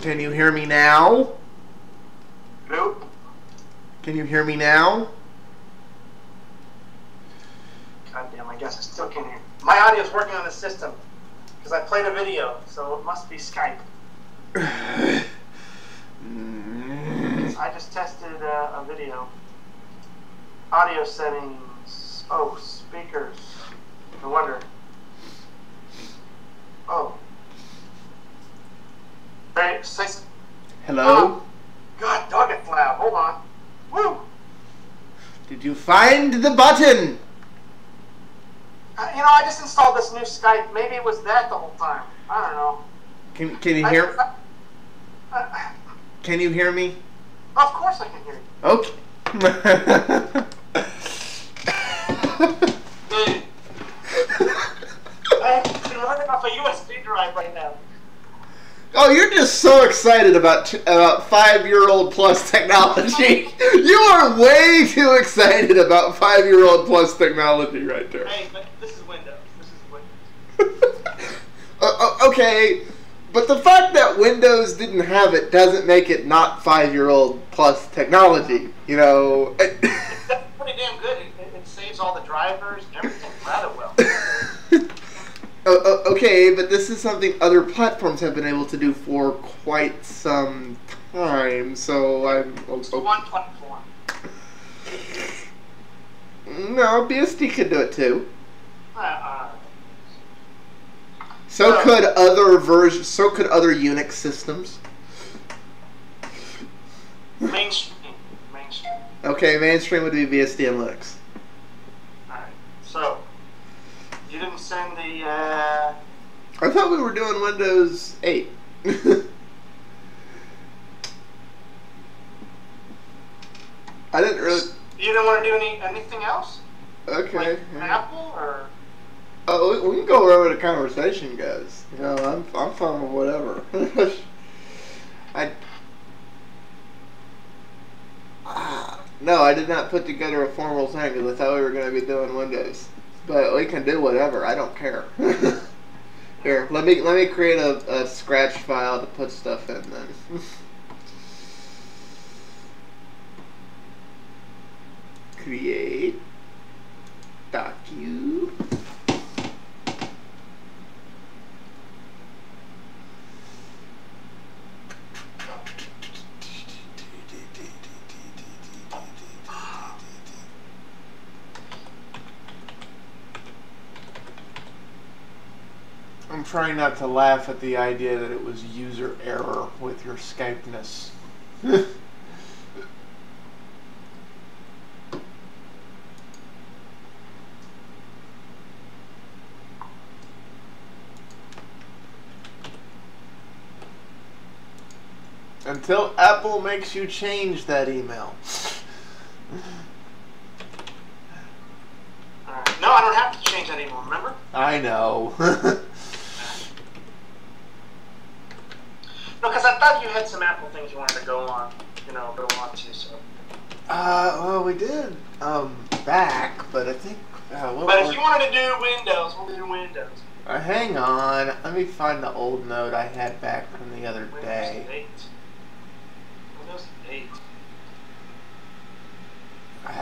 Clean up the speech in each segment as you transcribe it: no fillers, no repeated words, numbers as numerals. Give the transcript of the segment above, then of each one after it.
Can you hear me now? Nope. Can you hear me now? Goddamn, I guess I still can't hear. My audio is working on the system because I played a video, so it must be Skype. I just tested a video. Audio settings. Oh, speakers. No wonder. Oh. Hello? God, dog it, Flab. Hold on. Woo! Did you find the button? You know, I just installed this new Skype. Maybe it was that the whole time. I don't know. Can you hear? Can you hear me? Of course I can hear you. Okay. Dude. I've been running off a USB drive right now. Oh, you're just so excited about 5-year-old plus technology. You are way too excited about 5-year-old plus technology right there. Hey, but this is Windows. This is Windows. Okay, but the fact that Windows didn't have it doesn't make it not 5-year-old plus technology. You know. That's pretty damn good. It saves all the drivers and everything rather well. Okay, but this is something other platforms have been able to do for quite some time, so I'm... It's one platform. No, BSD could do it too. So could other versions, so could other Unix systems. Mainstream. Okay, mainstream would be BSD and Linux. Alright, so... You didn't send the, I thought we were doing Windows 8. I didn't really... You didn't want to do anything else? Okay. Like an Apple, or...? Oh, we can go wherever the conversation goes. You know, I'm fine with whatever. No, I did not put together a formal thing because I thought we were going to be doing Windows. But we can do whatever. I don't care. Here, let me create a scratch file to put stuff in then. Create docu. I'm trying not to laugh at the idea that it was user error with your Skypeness. Until Apple makes you change that email. No, I don't have to change that anymore, remember? I know. No, because I thought you had some Apple things you wanted to go on to. So. Well, we did back, but I think. But if you wanted to do Windows, we'll do Windows. Hang on, let me find the old note I had back from the other day. Windows 8. I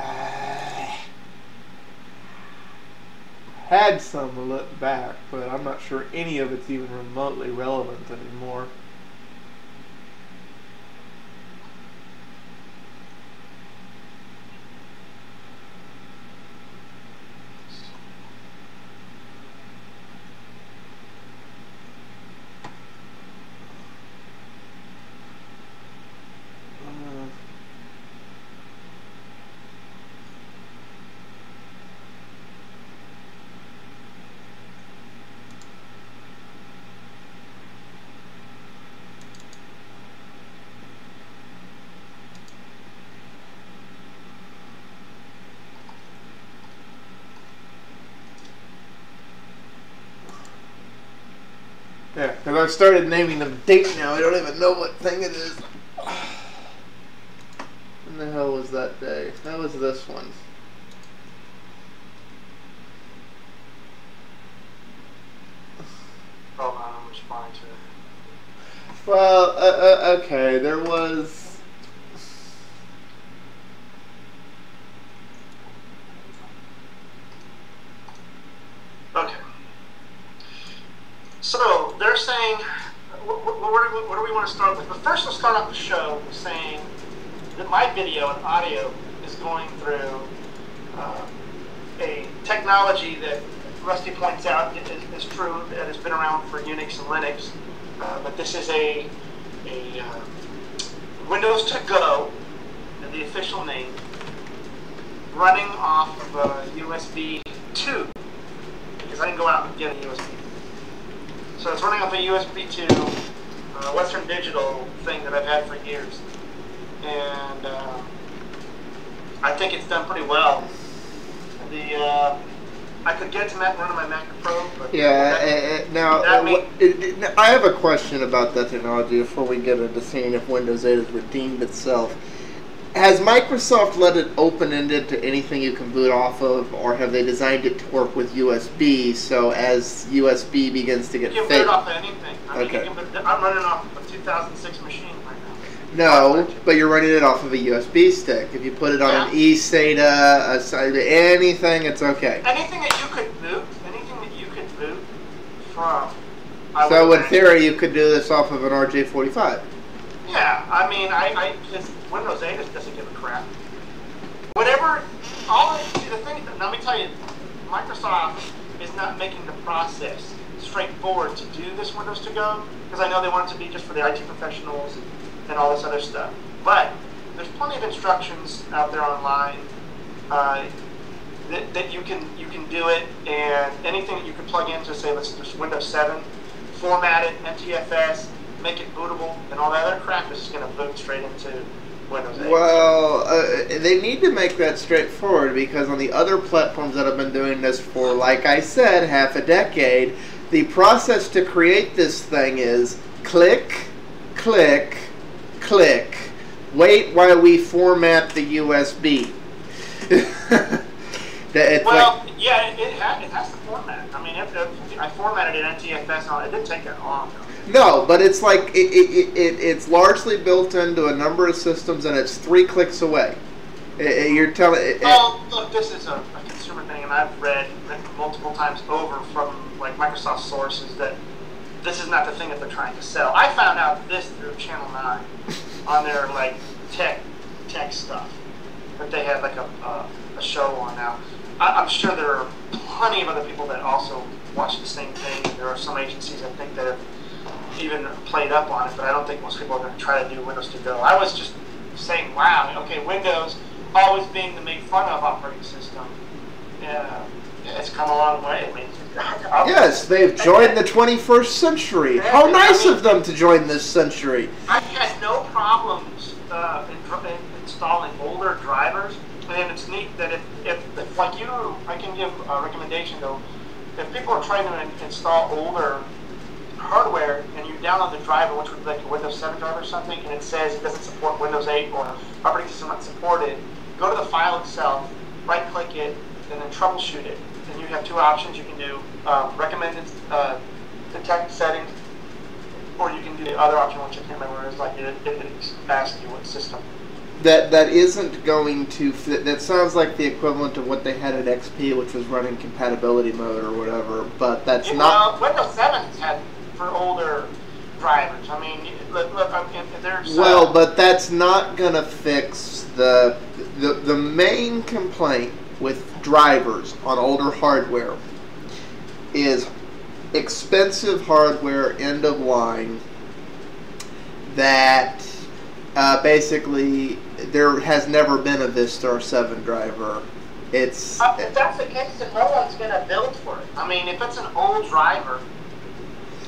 had some to look back, but I'm not sure any of it's even remotely relevant anymore. I've started naming them date now. I don't even know what thing it is. When the hell was that day? That was this one. to. Well, okay, there was... Okay. So, they're saying, what do we want to start with? But first, we'll start off the show saying that my video and audio is going through a technology that Rusty points out is true, that has been around for Unix and Linux, but this is a Windows to Go, the official name, running off of a USB 2, because I didn't go out and get a USB. So it's running off a USB 2 Western Digital thing that I've had for years, and I think it's done pretty well. The I could get to one of my Mac Pro, but yeah. Now, I have a question about that technology before we get into seeing if Windows 8 has redeemed itself. Has Microsoft let it open-ended to anything you can boot off of, or have they designed it to work with USB? So as USB begins to get fixed, you can boot off of anything. Okay. I'm running off of a 2006 machine right now. No, but you're running it off of a USB stick. If you put it on an eSATA, anything, it's okay. Anything that you could boot, anything that you could boot from. So in theory, you could do this off of an RJ45. Yeah, I mean, I Windows 8 doesn't give a crap. Whatever, the thing, let me tell you, Microsoft is not making the process straightforward to do this Windows to Go, because I know they want it to be just for the IT professionals and all this other stuff. But there's plenty of instructions out there online that you can do it, and anything that you can plug into, say, let's just Windows 7, format it, MTFS, make it bootable, and all that other crap is going to boot straight into Windows 8. Well, they need to make that straightforward, because on the other platforms that have been doing this for, like I said, half a decade, the process to create this thing is click, click, click, wait while we format the USB. Well, like, yeah, it has to format. I mean, I formatted it in NTFS, and it didn't take that long. No, but it's like it's largely built into a number of systems, and it's 3 clicks away. You're telling. Well, look, this is a consumer thing, and I've read multiple times over from like Microsoft sources that this is not the thing that they're trying to sell. I found out this through Channel 9 on their like tech stuff that they had like a show on. Now, I'm sure there are plenty of other people that also watch the same thing. There are some agencies I think that have even played up on it, but I don't think most people are going to try to do Windows to Go. I was just saying, wow, okay, Windows always being the made fun of operating system. Yeah. It's come a long way. I mean, yes, they've joined the 21st century. How nice of them to join this century. I've had no problems in installing older drivers, and it's neat that if like you, I can give a recommendation though. If people are trying to install older hardware and you download the driver, which would be like a Windows 7 driver or something, and it says it doesn't support Windows 8 or operating system not supported, go to the file itself, right-click it, and then troubleshoot it. And you have two options. You can do recommended detect settings, or you can do the other option, which I can't remember, is like it asks you what system. That isn't going to fit. That sounds like the equivalent of what they had at XP, which was running compatibility mode or whatever, but that's not... Windows 7's had for older drivers. I mean, look there's... Well, but that's not going to fix the main complaint with drivers on older hardware is expensive hardware end of line that basically there has never been a Vista or 7 driver. It's if that's the case, then no one's going to build for it. I mean, if it's an old driver.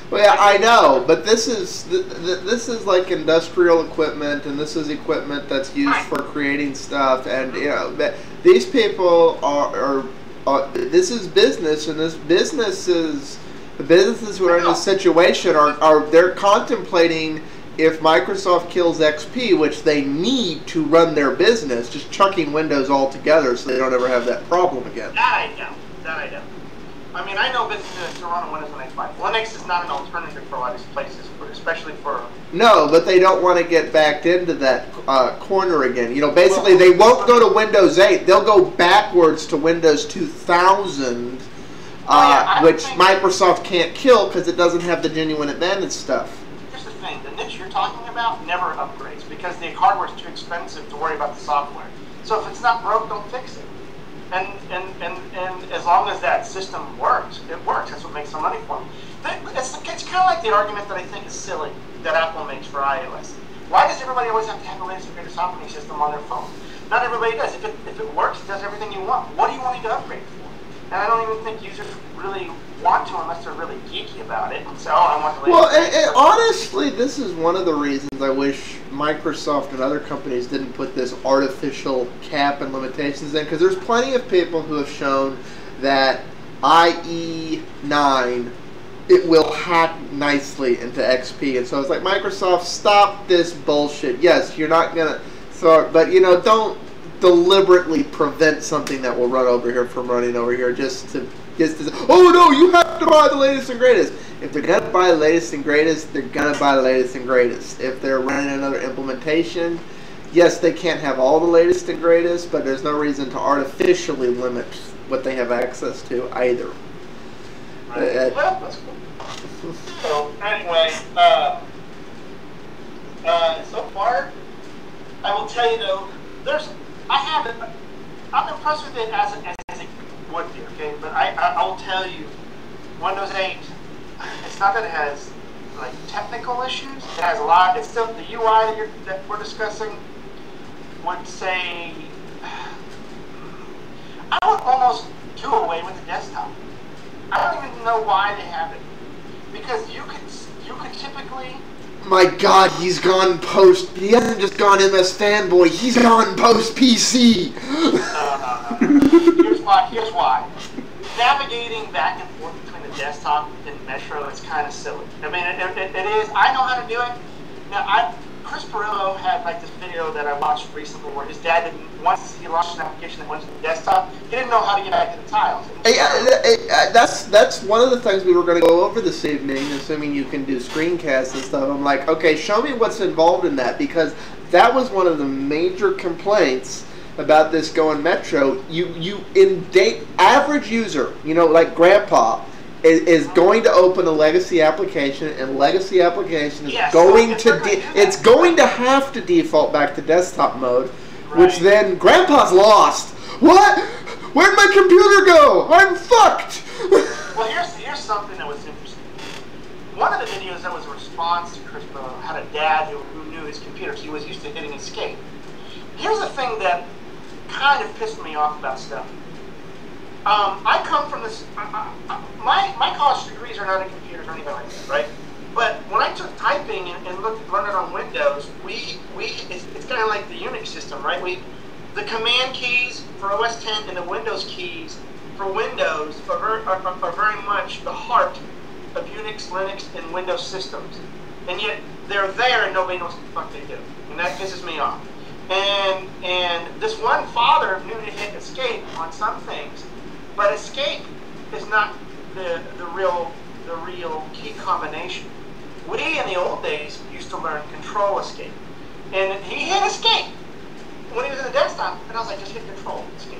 Well, yeah, I know, but this is like industrial equipment, and this is equipment that's used for creating stuff, and you know, these people are this is business, and the businesses who are in this situation they're contemplating if Microsoft kills XP, which they need to run their business, just chucking Windows altogether so they don't ever have that problem again. That I know. I mean, I know businesses to run on Windows 95. Linux is not an alternative for a lot of these places, especially for... No, but they don't want to get backed into that corner again. You know, basically, well, they won't go to Windows 8. They'll go backwards to Windows 2000, which Microsoft can't kill because it doesn't have the genuine advantage stuff. Here's the thing. The niche you're talking about never upgrades because the hardware is too expensive to worry about the software. So if it's not broke, don't fix it. And as long as that system works, it works. That's what makes some money for them. It's kind of like the argument that I think is silly that Apple makes for iOS. Why does everybody always have to have the latest and greatest operating system on their phone? Not everybody does. If it works, it does everything you want. What do you want to upgrade for? And I don't even think users really want to unless they're really geeky about it. So I want to. Well, and honestly, this is one of the reasons I wish Microsoft and other companies didn't put this artificial cap and limitations in, because there's plenty of people who have shown that IE9 it will hack nicely into XP, and so it's like Microsoft, stop this bullshit. Yes, you're not gonna. So, but you know, don't deliberately prevent something that will run over here from running over here just to say, oh no, you have to buy the latest and greatest. If they're going to buy the latest and greatest, they're going to buy the latest and greatest. If they're running another implementation, yes, they can't have all the latest and greatest, but there's no reason to artificially limit what they have access to either. Right. Well, that's cool. So anyway, so far, I will tell you though, I'm impressed with it as it would be, okay? But I will tell you, Windows 8, it's not that it has like technical issues. It has a lot. It's still the UI that we're discussing would say I would almost do away with the desktop. I don't even know why they have it, because you could typically. My God, he's gone post. He hasn't just gone MS fanboy. He's gone post PC. No. Here's why. Navigating back and forth between the desktop and Metro is kind of silly. I mean, it is. I know how to do it. Now, Chris Pirillo had like this video that I watched recently where his dad didn't. Once he launched an application that went to the desktop, he didn't know how to get back to the tiles. That's one of the things we were going to go over this evening, assuming you can do screencasts and stuff. I'm like, okay, show me what's involved in that, because that was one of the major complaints about this going Metro. Average user, you know, like Grandpa, is going to open a legacy application, and legacy application is it's going to have to default back to desktop mode, right. Which then Grandpa's lost. What? Where'd my computer go? I'm fucked. Well, here's something that was interesting. One of the videos that was a response to Chris Pirillo had a dad who knew his computer. He was used to hitting escape. Here's the thing that kind of pissed me off about stuff. I come from this. My college degrees are not in computers or anything like that, right? But when I took typing and learned it on Windows, it's kind of like the Unix system, right? The command keys for OS X and the Windows keys for Windows are very much the heart of Unix, Linux, and Windows systems, and yet they're there and nobody knows what the fuck they do, and that pisses me off. And this one father knew to hit escape on some things. But escape is not the real key combination. We in the old days used to learn control escape, and he hit escape when he was in the desktop, and I was like, just hit control escape,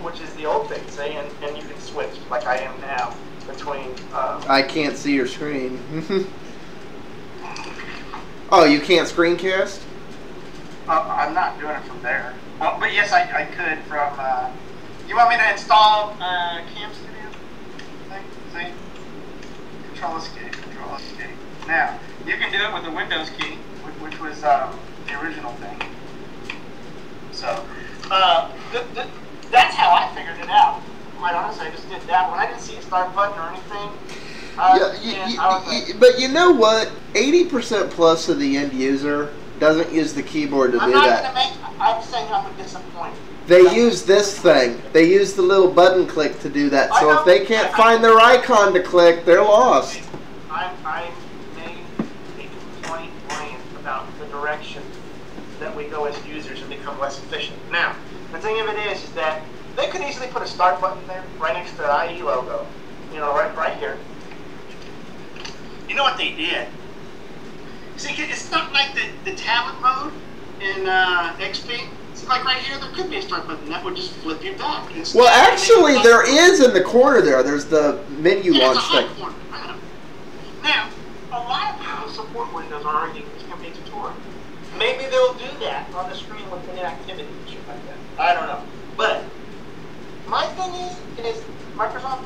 which is the old thing, say, and you can switch like I am now between. I can't see your screen. Oh, you can't screencast? I'm not doing it from there. Well, but yes, I could from. You want me to install Cam Studio? See? Control Escape. Now, you can do it with the Windows key, which was the original thing. So, that's how I figured it out. Quite honestly, I just did that. When I didn't see a start button or anything, but you know what? 80% plus of the end user doesn't use the keyboard to do that. I'm saying I'm disappointed. They use this thing. They use the little button click to do that. So if they can't find their icon to click, they're lost. I made a complaint about the direction that we go as users and become less efficient. Now, the thing of it is that they could easily put a start button there right next to the IE logo. right here. You know what they did? See, it's not like the tablet mode in XP. See, like right here, there could be a start button that would just flip you back. Well, actually, there is in the corner there. There's the menu launch thing. Now, a lot of people support Windows are arguing it's going to be a tutorial. Maybe they'll do that on the screen with an activity and shit like that. I don't know. But my thing is Microsoft,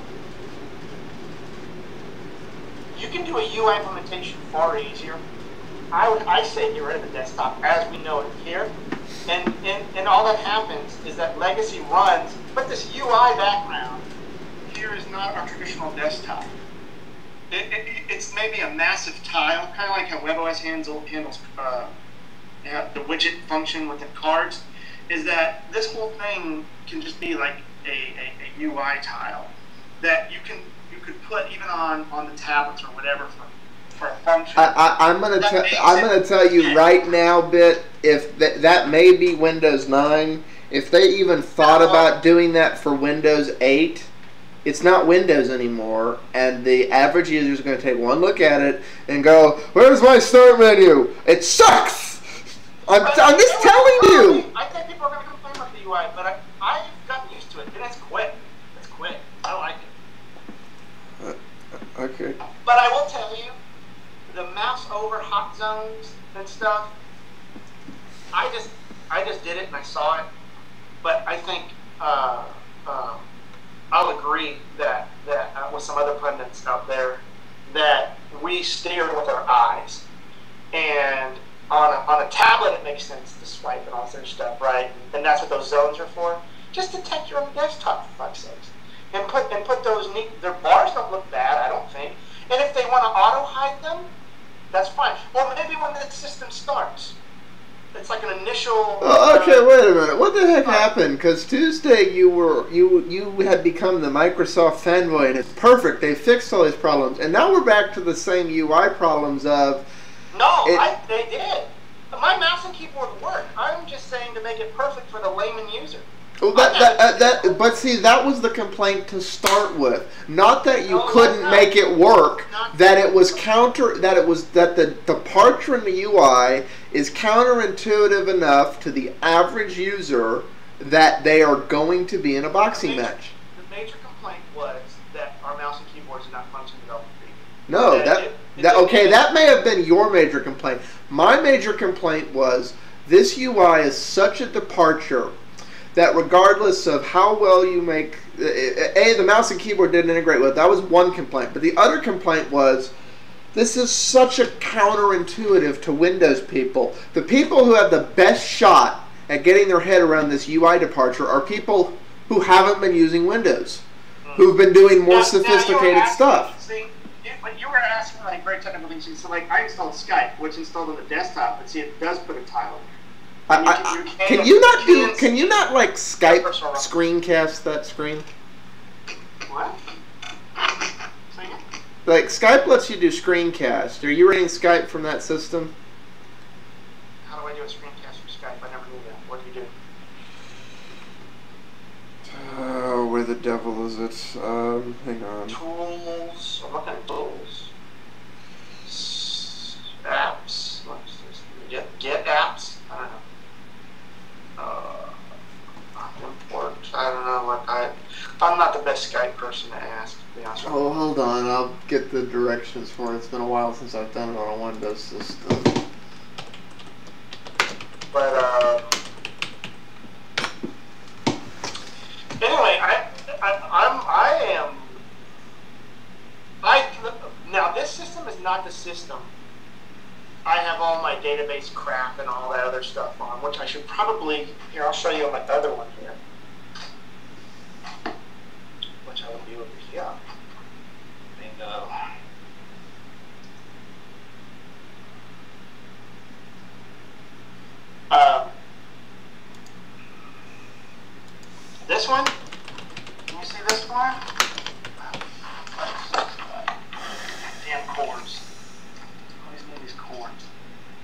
you can do a UI implementation far easier. I say get rid of the desktop as we know it here. And all that happens is that legacy runs, but this UI background here is not our traditional desktop. It's maybe a massive tile, kind of like how WebOS handles the widget function within cards, is that this whole thing can just be like a UI tile that you could put even on the tablets or whatever for a function. I'm gonna tell you right now, Bit, if that may be Windows 9. If they even thought about doing that for Windows 8. It's not Windows anymore, and the average user is going to take one look at it and go, "Where's my start menu? It sucks." I'm just telling you. I think people are going to complain about the UI, but I've gotten used to it. And it's quick. It's quick. I like it. Okay. But I will tell you, the mouse over hot zones and stuff. I just did it and I saw it, but I think. I'll agree that with some other pundits out there that we steer with our eyes, and on a tablet it makes sense to swipe and all such stuff, right? And that's what those zones are for. Just detect your own desktop, for fuck's sakes, and put those neat. Their bars don't look bad, I don't think. And if they want to auto hide them, that's fine. Or maybe when the system starts. It's like an initial. Oh, okay, wait a minute. What the heck happened? Because Tuesday you had become the Microsoft fanboy, and it's perfect. They fixed all these problems, and now we're back to the same UI problems of. No, they did. My mouse and keyboard work. I'm just saying to make it perfect for the layman user. Well, but see, that was the complaint to start with. Not that you couldn't make it work. That it was that the departure in the UI is counterintuitive enough to the average user that they are going to be in a boxing match. The major complaint was that our mouse and keyboards did not function at all. No, that may have been your major complaint. My major complaint was this UI is such a departure. That regardless of how well you make, the mouse and keyboard didn't integrate with. That was one complaint. But the other complaint was, this is such a counterintuitive to Windows people. The people who have the best shot at getting their head around this UI departure are people who haven't been using Windows, who've been doing more sophisticated stuff. See, when you were asking like very technical things, so like I installed Skype, which installed on the desktop, but see, it does put a tile in there. Can you not like Skype screencast that screen? What? Like Skype lets you do screencast. Are you running Skype from that system? How do I do a screencast from Skype? I never knew that. What do you do? Oh, where the devil is it? Hang on. Tools. I'm looking at tools. Apps. Get apps. I don't know. I don't know what I'm not the best Skype person to ask, to be honest with you. Oh, hold on. I'll get the directions for it. It's been a while since I've done it on a Windows system. But, anyway, now this system is not the system I have all my database crap and all that other stuff on, which I should probably, I'll show you on my other one here. Which I will do over here. Bingo. This one? Can you see this one? Damn cords.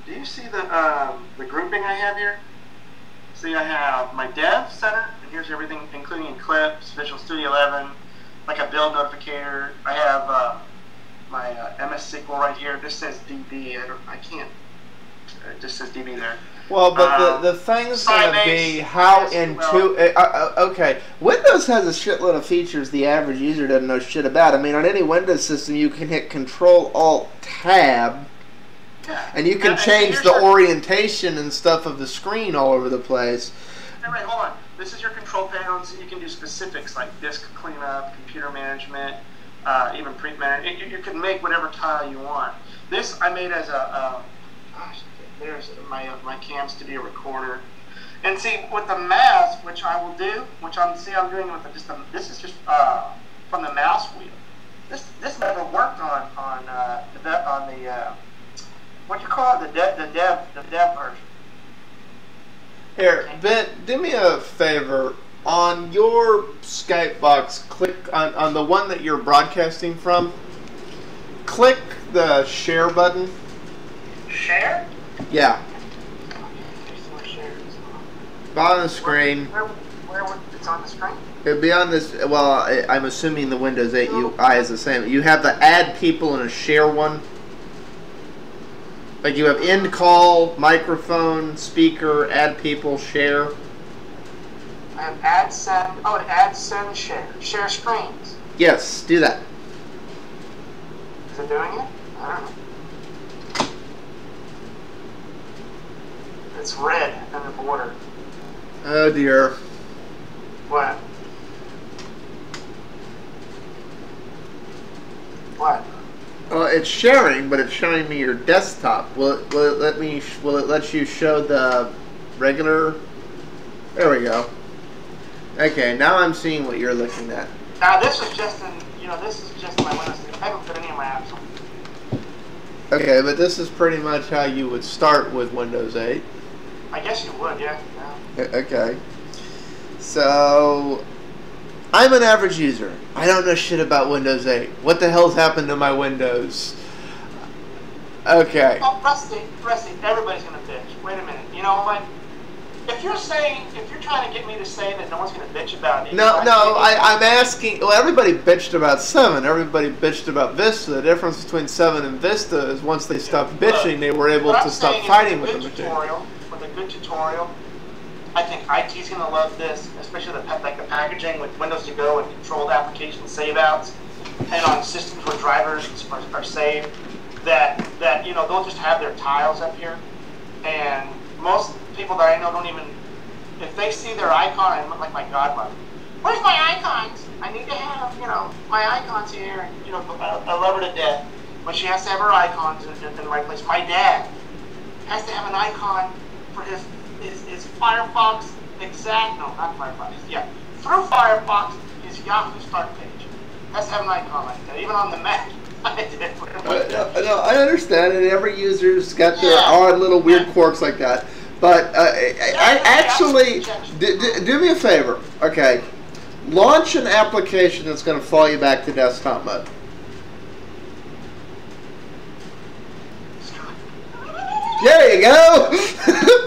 Do you see the grouping I have here? See, I have my dev center, and here's everything, including Eclipse, Visual Studio 11, like a build notificator. I have my MS SQL right here. This says DB. I can't. It just says DB there. Well, but the thing's going to be how intuitive. Okay, Windows has a shitload of features the average user doesn't know shit about. I mean, on any Windows system, you can hit Control-Alt-Tab, yeah, and you can change the orientation and stuff of the screen all over the place. All right, hold on. This is your control panel, so you can do specifics like disk cleanup, computer management, even print management. You can make whatever tile you want. This I made as a... gosh, there's my cam studio recorder, and see with the mouse, which I will do, which I'm doing with this is just from the mouse wheel. This never worked on the what you call it, the dev version. Here, Ben, do me a favor. On your Skype box, click on the one that you're broadcasting from. Click the share button. Share? Yeah. On the screen. Where it's on the screen? It'd be on this. Well, I'm assuming the Windows 8 UI is the same. You have the add people and a share one. Like you have end call, microphone, speaker, add people, share. Add send. Oh, add send share. Share screens. Yes, do that. Is it doing it? I don't know. It's red in the border. Oh dear. What? What? Well, it's sharing, but it's showing me your desktop. Will it let me? Will it let you show the regular? There we go. Okay, now I'm seeing what you're looking at. Now this is just this is just my Windows. I haven't put any of my apps on. Okay, but this is pretty much how you would start with Windows 8. I guess you would, yeah. Okay. So, I'm an average user. I don't know shit about Windows 8. What the hell's happened to my Windows? Okay. Oh, Rusty, everybody's going to bitch. Wait a minute. You know what? If you're trying to get me to say that no one's going to bitch about it. No, I'm asking, well, everybody bitched about 7. Everybody bitched about Vista. The difference between 7 and Vista is once they stopped bitching, they were able to stop fighting with them. With a good tutorial, I think IT's going to love this, especially the packaging with Windows to Go and controlled application save-outs, and on systems where drivers are saved, that you know, they'll just have their tiles up here, and most people that I know don't even, if they see their icon, I'm like my godmother. Where's my icons? I need to have, you know, my icons here. And, you know, I love her to death, but she has to have her icons in the right place. My dad has to have an icon for his Firefox exact, no, not Firefox, yeah. Through Firefox, his Yahoo start page. Has to have an icon like that, even on the Mac. No, I understand, and every user's got their odd little weird quirks like that. But I actually, do me a favor, okay? Launch an application that's going to fall you back to desktop mode. There you go!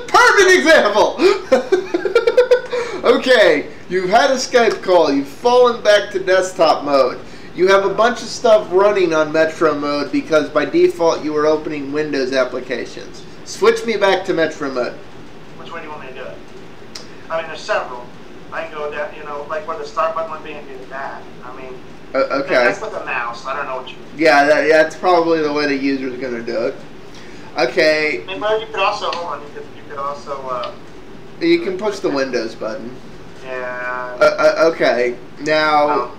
Perfect example! Okay, you've had a Skype call, you've fallen back to desktop mode. You have a bunch of stuff running on Metro mode because by default you were opening Windows applications. Switch me back to Metro mode. Which way do you want me to do it? I mean, there's several. I can go down, you know, like where the start button would be and do that. I mean, okay. That's with a mouse. I don't know what you... Yeah, that's probably the way the user's going to do it. Okay. But you could also, hold on, you could also... you can push the Windows button. Yeah. Okay. Now,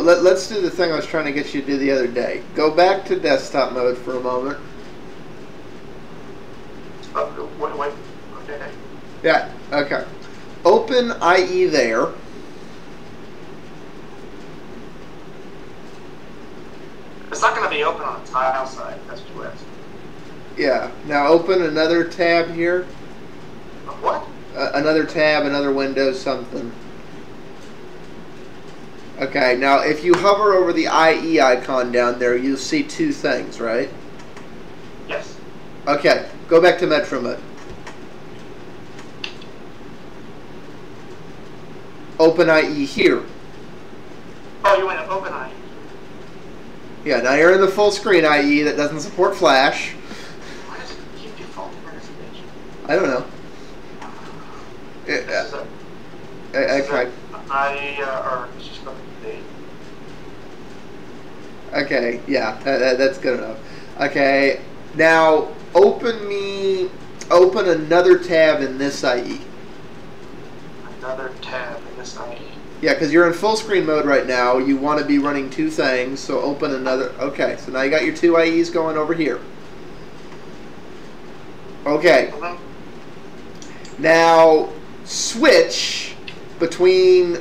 let's do the thing I was trying to get you to do the other day. Go back to desktop mode for a moment. Oh, wait. Okay. Yeah, okay. Open IE there. It's not going to be open on the tile side. That's what you asked. Yeah. Now open another tab here. What? Another tab, another window, something. Okay, now if you hover over the IE icon down there, you'll see two things, right? Yes. Okay, go back to Metro mode. Open IE here. you went to OpenIE. Yeah, now you're in the full screen IE that doesn't support Flash. Why does it keep default participation? I don't know. Okay, yeah, that's good enough. Okay, now open another tab in this IE. Another tab in this IE. Yeah, because you're in full screen mode right now. You want to be running two things, so open another. Okay, so now you got your two IEs going over here. Okay. Now switch between.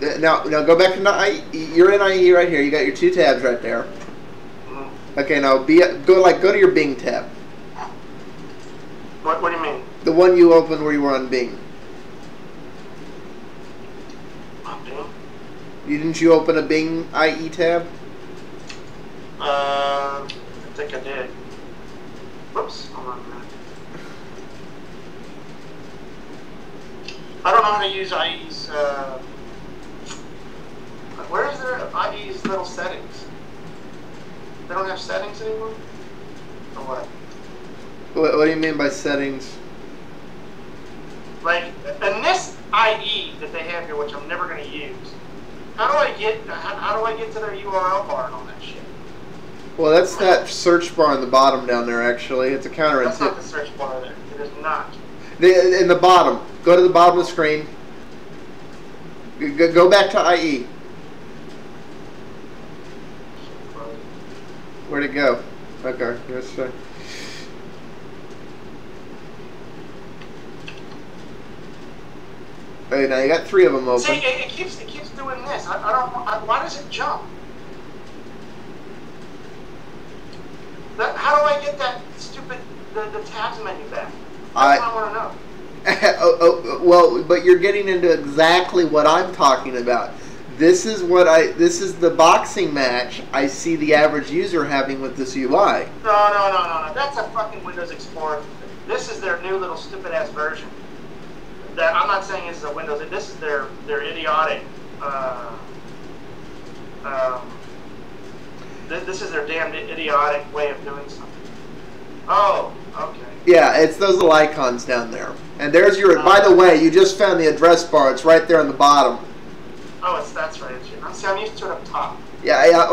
Now go back to IE. You're in IE right here. You got your two tabs right there. Okay, now go to your Bing tab. What do you mean? The one you opened where you were on Bing. Didn't you open a Bing IE tab? I think I did. Whoops, hold on a minute. I don't know how to use IE's. Where is their IE's little settings? They don't have settings anymore? Or what? What do you mean by settings? Like, in this IE that they have here, which I'm never going to use, How do I get to their URL bar and all that shit? Well, that's that search bar in the bottom down there. Actually, it's a counterintuitive. That's not the search bar there. It is not. In the bottom. Go to the bottom of the screen. Go back to IE. Where'd it go? Okay, let's see. Right, now you got three of them open. See, it keeps doing this. I don't. Why does it jump? How do I get that stupid the tabs menu back? That's what I want to know. Well, but you're getting into exactly what I'm talking about. This is the boxing match I see the average user having with this UI. No. That's a fucking Windows Explorer. This is their new little stupid ass version. That I'm not saying it's a Windows. This is their idiotic. This is their damn idiotic way of doing something. Oh, okay. Yeah, it's those little icons down there. And there's your. By the way, you just found the address bar. It's right there on the bottom. Oh, that's right. I'm used to it up top. Yeah.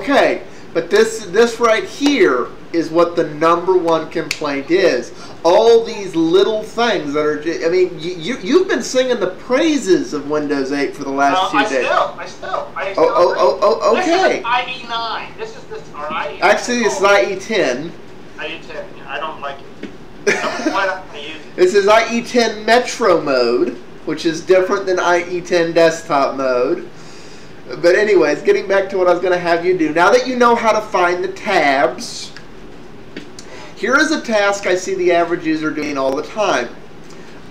Okay. But this right here is what the #1 complaint is. All these little things that are, I mean, you've been singing the praises of Windows 8 for the last few days. I still. Okay. This is IE9. This is this, or IE9. Actually, it's IE10. IE10, yeah, I don't like it. Why not use it? This is IE10 Metro mode, which is different than IE10 desktop mode. But anyways, getting back to what I was going to have you do. Now that you know how to find the tabs, here is a task I see the average user doing all the time.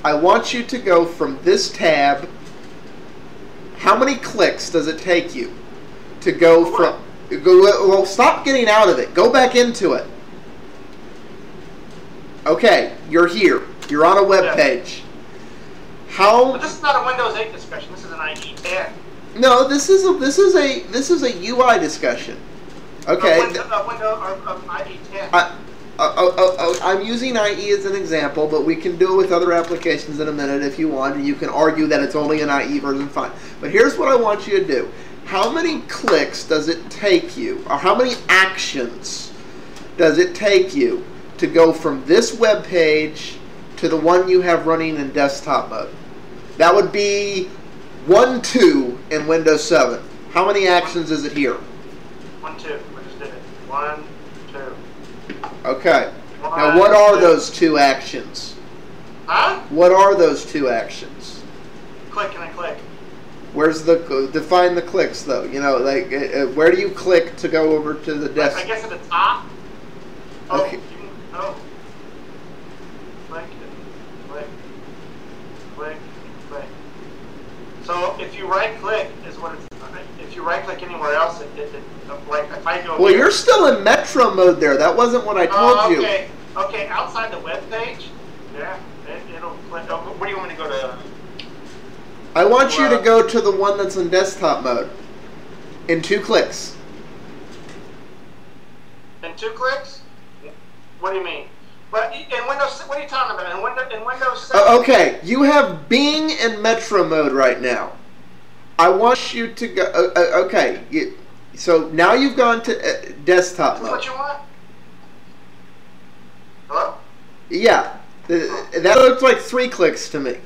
I want you to go from this tab. How many clicks does it take you to go from... Well, stop getting out of it. Go back into it. Okay, you're here. You're on a web page. But this is not a Windows 8 discussion. This is an IE10. No, this is a UI discussion. Okay. IE10. I'm using IE as an example, but we can do it with other applications in a minute if you want. And you can argue that it's only an IE version 5. But here's what I want you to do: how many clicks does it take you, or how many actions does it take you to go from this web page to the one you have running in desktop mode? That would be 1, 2 in Windows 7. How many actions is it here? 1, 2. We just did it. 1, 2. Okay. Now, what are those two actions? Huh? What are those two actions? Click and a click. Where's the define the clicks though? You know, like where do you click to go over to the desk? I guess at the top. Oh, okay. Oh. Click and click. Click. So if you right click is what it's. If you right click anywhere else, like if I go. Well, here, you're still in Metro mode there. That wasn't what I told you. Okay. Okay. Outside the web page. Yeah. It'll click. Oh, where do you want me to go to? I want you to go to the one that's in desktop mode. In 2 clicks. In 2 clicks? What do you mean? But in Windows, what are you talking about? In Windows 7? Okay, you have Bing in Metro mode right now. I want you to go. Okay, so now you've gone to desktop mode. That's what you want? Hello? Yeah, that looks like 3 clicks to me.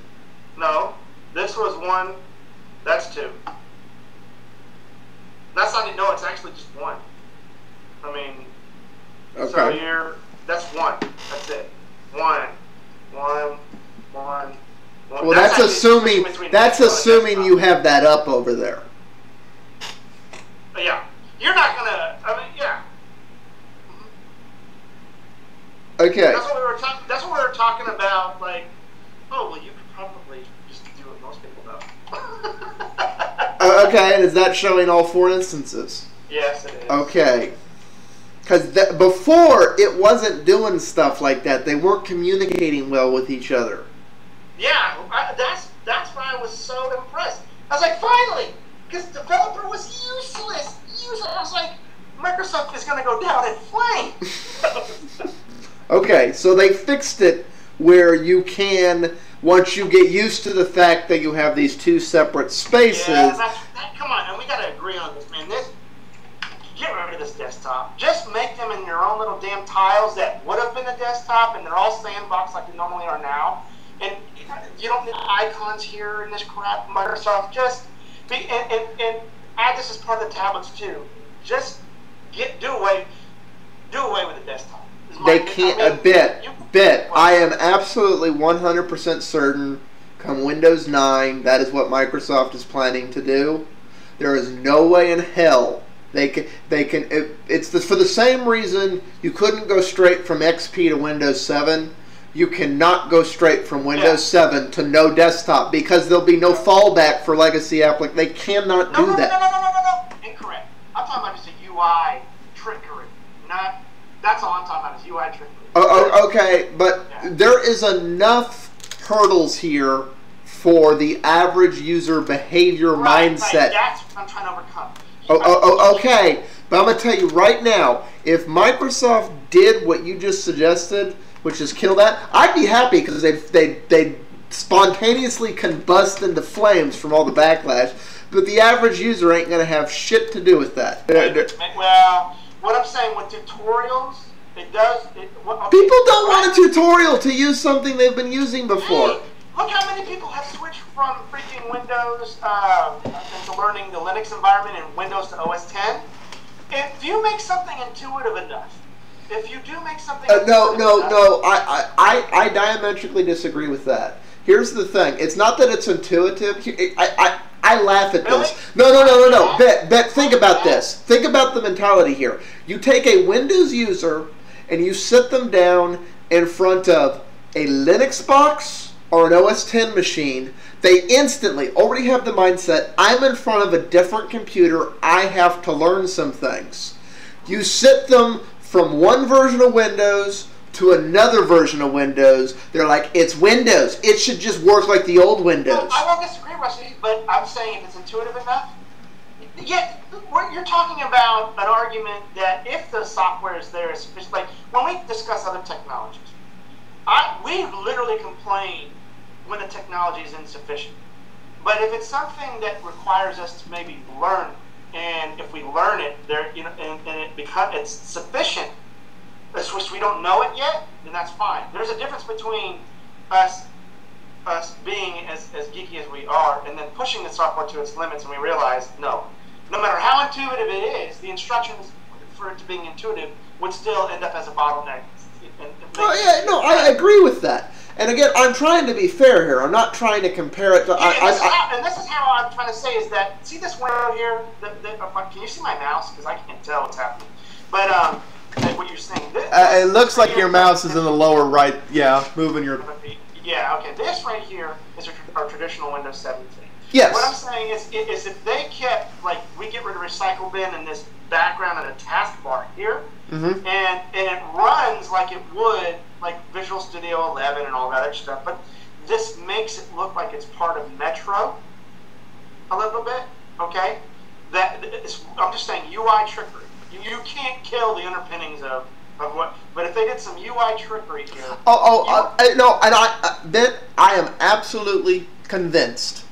No, this was 1. That's 2. That's not. No, it's actually just 1. I mean, okay. So you're. That's 1. That's it. 1, 1, 1, 1. Well, that's assuming you have that up over there. Yeah, you're not gonna. I mean, yeah. Okay. That's what we were talking. That's what we were talking about. Like, oh, well, you could probably just do what most people know. Okay, and is that showing all 4 instances? Yes, it is. Okay. Because before, it wasn't doing stuff like that. They weren't communicating well with each other. Yeah, that's why I was so impressed. I was like, finally! Because developer was useless! I was like, Microsoft is going to go down in flames! Okay, so they fixed it where you can, once you get used to the fact that you have these 2 separate spaces... Yeah, come on, and we got to agree on this, man. Get rid of this desktop. Just make them in your own little damn tiles that would have been a desktop, and they're all sandboxed like they normally are now. And you don't need icons here in this crap, Microsoft. And add this as part of the tablets too. Just do away with the desktop. They can't I am absolutely 100% certain. Come Windows 9, that is what Microsoft is planning to do. There is no way in hell. It's for the same reason you couldn't go straight from XP to Windows 7. You cannot go straight from Windows 7 to no desktop because there'll be no fallback for legacy applications. They cannot do that. No. Incorrect. I'm talking about just a UI trickery. That's all I'm talking about is UI trickery. Okay, but there is enough hurdles here for the average user behavior mindset. Right. That's what I'm trying to overcome. Okay, but I'm going to tell you right now, if Microsoft did what you just suggested, which is kill that, I'd be happy because they spontaneously combust into flames from all the backlash, but the average user ain't going to have shit to do with that. Well, what I'm saying with tutorials, people don't want a tutorial to use something they've been using before. Hey. Look how many people have switched from freaking Windows to learning the Linux environment and Windows to OS X. If you make something intuitive enough, if you do make something I diametrically disagree with that. Here's the thing. It's not that it's intuitive. I laugh at this. No. Bet, think about this. Think about the mentality here. You take a Windows user and you sit them down in front of a Linux box or an OS X machine, they instantly already have the mindset, I'm in front of a different computer, I have to learn some things. You sit them from one version of Windows to another version of Windows, they're like, it's Windows, it should just work like the old Windows. Well, I won't disagree, Rusty, but I'm saying if it's intuitive enough, yet you're talking about an argument that if the software is there, it's like when we discuss other technologies, we literally complain when the technology is insufficient. But if it's something that requires us to maybe learn, and if we learn it, it's sufficient, it's just we don't know it yet, then that's fine. There's a difference between us being as geeky as we are and then pushing the software to its limits, and we realize, no matter how intuitive it is, the instructions for it to being intuitive would still end up as a bottleneck. I agree with that. And again, I'm trying to be fair here. I'm not trying to compare it to... and this is how I'm trying to say is that, see this window here? Can you see my mouse? Because I can't tell what's happening. But what you're saying... it looks like your mouse is in the lower right. Yeah, moving your... Yeah, okay. This right here is our traditional Windows 7 thing. Yes. What I'm saying is if they kept, like, we get rid of Recycle Bin and this background and a taskbar here, and it runs like it would, like Visual Studio 11 and all that other stuff, but this makes it look like it's part of Metro a little bit, okay? that is, I'm just saying UI trickery. You can't kill the underpinnings of what, but if they did some UI trickery here. I am absolutely convinced,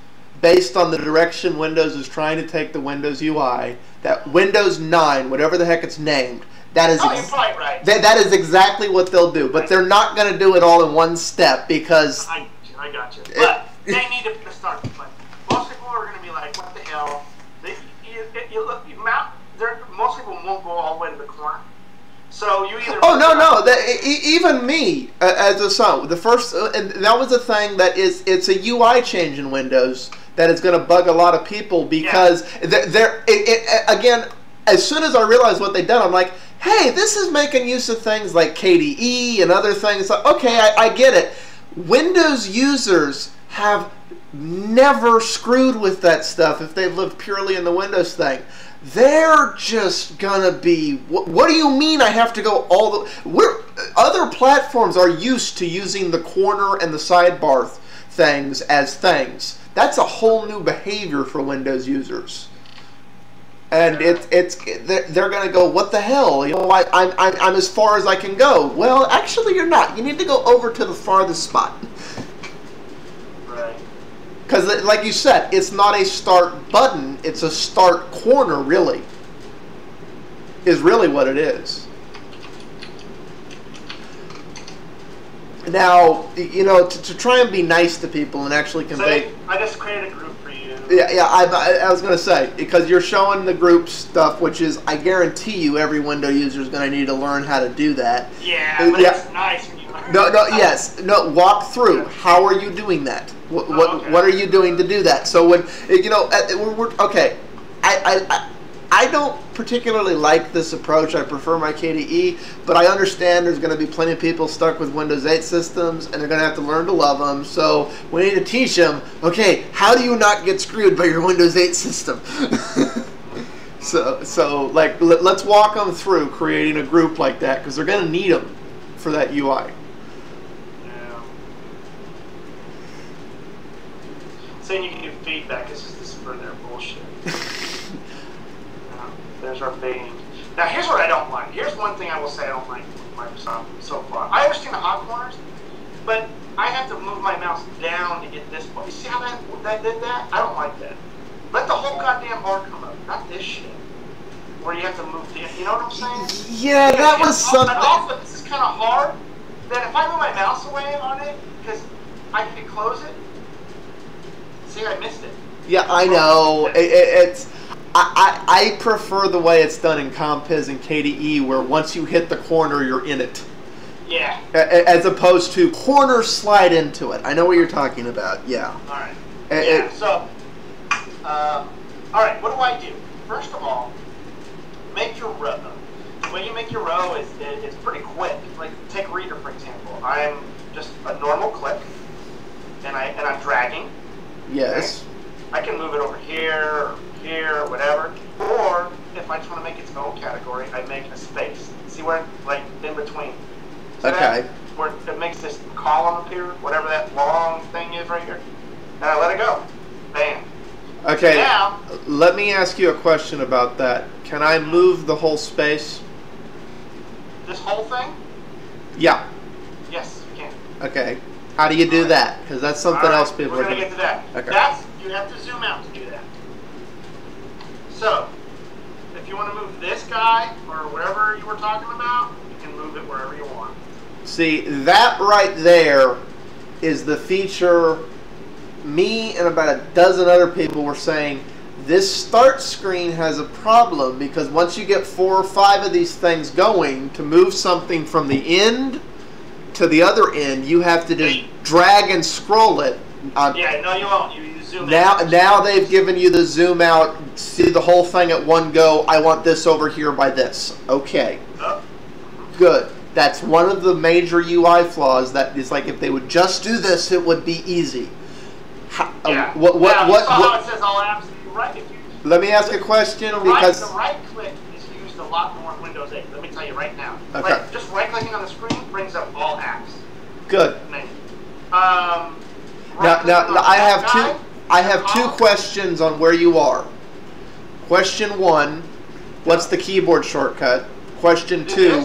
based on the direction Windows is trying to take the Windows UI, that Windows 9, whatever the heck it's named, that is that is exactly what they'll do. But they're not going to do it all in one step because I got you. But they need to put a start button. Most people are going to be like, "What the hell?" Most people won't go all the way to the corner. So you either even me as a son, the first and that was a thing that is it's a UI change in Windows that is going to bug a lot of people because again, as soon as I realized what they'd done, I'm like, hey, this is making use of things like KDE and other things. Okay, I get it. Windows users have never screwed with that stuff if they've lived purely in the Windows thing. They're just gonna be, what do you mean I have to go all the, other platforms are used to using the corner and the sidebar things as things. That's a whole new behavior for Windows users. And they're going to go, what the hell? You know, I'm as far as I can go. Well, actually, you're not. You need to go over to the farthest spot. Right. Because, like you said, it's not a start button. It's a start corner, really, is really what it is. Now, you know, to try and be nice to people and actually convey... So I just created a group. Yeah, I was going to say, because you're showing the group stuff, which is, I guarantee you, every Windows user is going to need to learn how to do that. Yeah, but it's nice when you learn. Walk through. How are you doing that? What are you doing to do that? So when, you know, I don't particularly like this approach. I prefer my KDE, but I understand there's going to be plenty of people stuck with Windows 8 systems, and they're going to have to learn to love them. So we need to teach them, okay, how do you not get screwed by your Windows 8 system? Let's walk them through creating a group like that, because they're going to need them for that UI. Yeah. Saying you can give feedback is just this further bullshit. There's our thing. Now, here's what I don't like. Here's one thing I will say I don't like with Microsoft so far. I understand the hot corners, but I have to move my mouse down to get this one. You see how that did that? I don't like that. Let the whole goddamn bar come up, not this shit, where you have to move the, you know what I'm saying? Yeah, that was something. Also, this is kind of hard, that if I move my mouse away on it, because I can close it, see, I missed it. Yeah, I know. I prefer the way it's done in Compiz and KDE, where once you hit the corner, you're in it. Yeah. As opposed to corner slide into it. I know what you're talking about. Yeah. All right. All right. What do I do? First of all, make your row. The way you make your row is it's pretty quick. Like take Reader for example. I'm just a normal click, and I'm dragging. Yes. Okay? I can move it over here. Here, or whatever, or if I just want to make its own category, I make a space. See where, like, in between. So okay. Where it makes this column appear, whatever that long thing is right here, and I let it go. Bam. Okay. Now, let me ask you a question about that. Can I move the whole space? This whole thing? Yeah. Yes, you can. Okay. How do you do that? Because that's something else people are going to get to that. Okay. That's you have to zoom out to do that. So, if you want to move this guy or whatever you were talking about, you can move it wherever you want. See, that right there is the feature me and about a dozen other people were saying, this start screen has a problem because once you get 4 or 5 of these things going, to move something from the end to the other end, you have to just drag and scroll it. Yeah, no you won't. You zoom out. Now they've given you the zoom out, see the whole thing at one go, I want this over here by this. Okay. Oh. Good. That's one of the major UI flaws that is like if they would just do this, it would be easy. Let me ask a question because... The right click is used a lot more in Windows 8, let me tell you right now. Okay. Like, just right clicking on the screen brings up all apps. Good. Now I have two questions on where you are. Question one, what's the keyboard shortcut? Question two,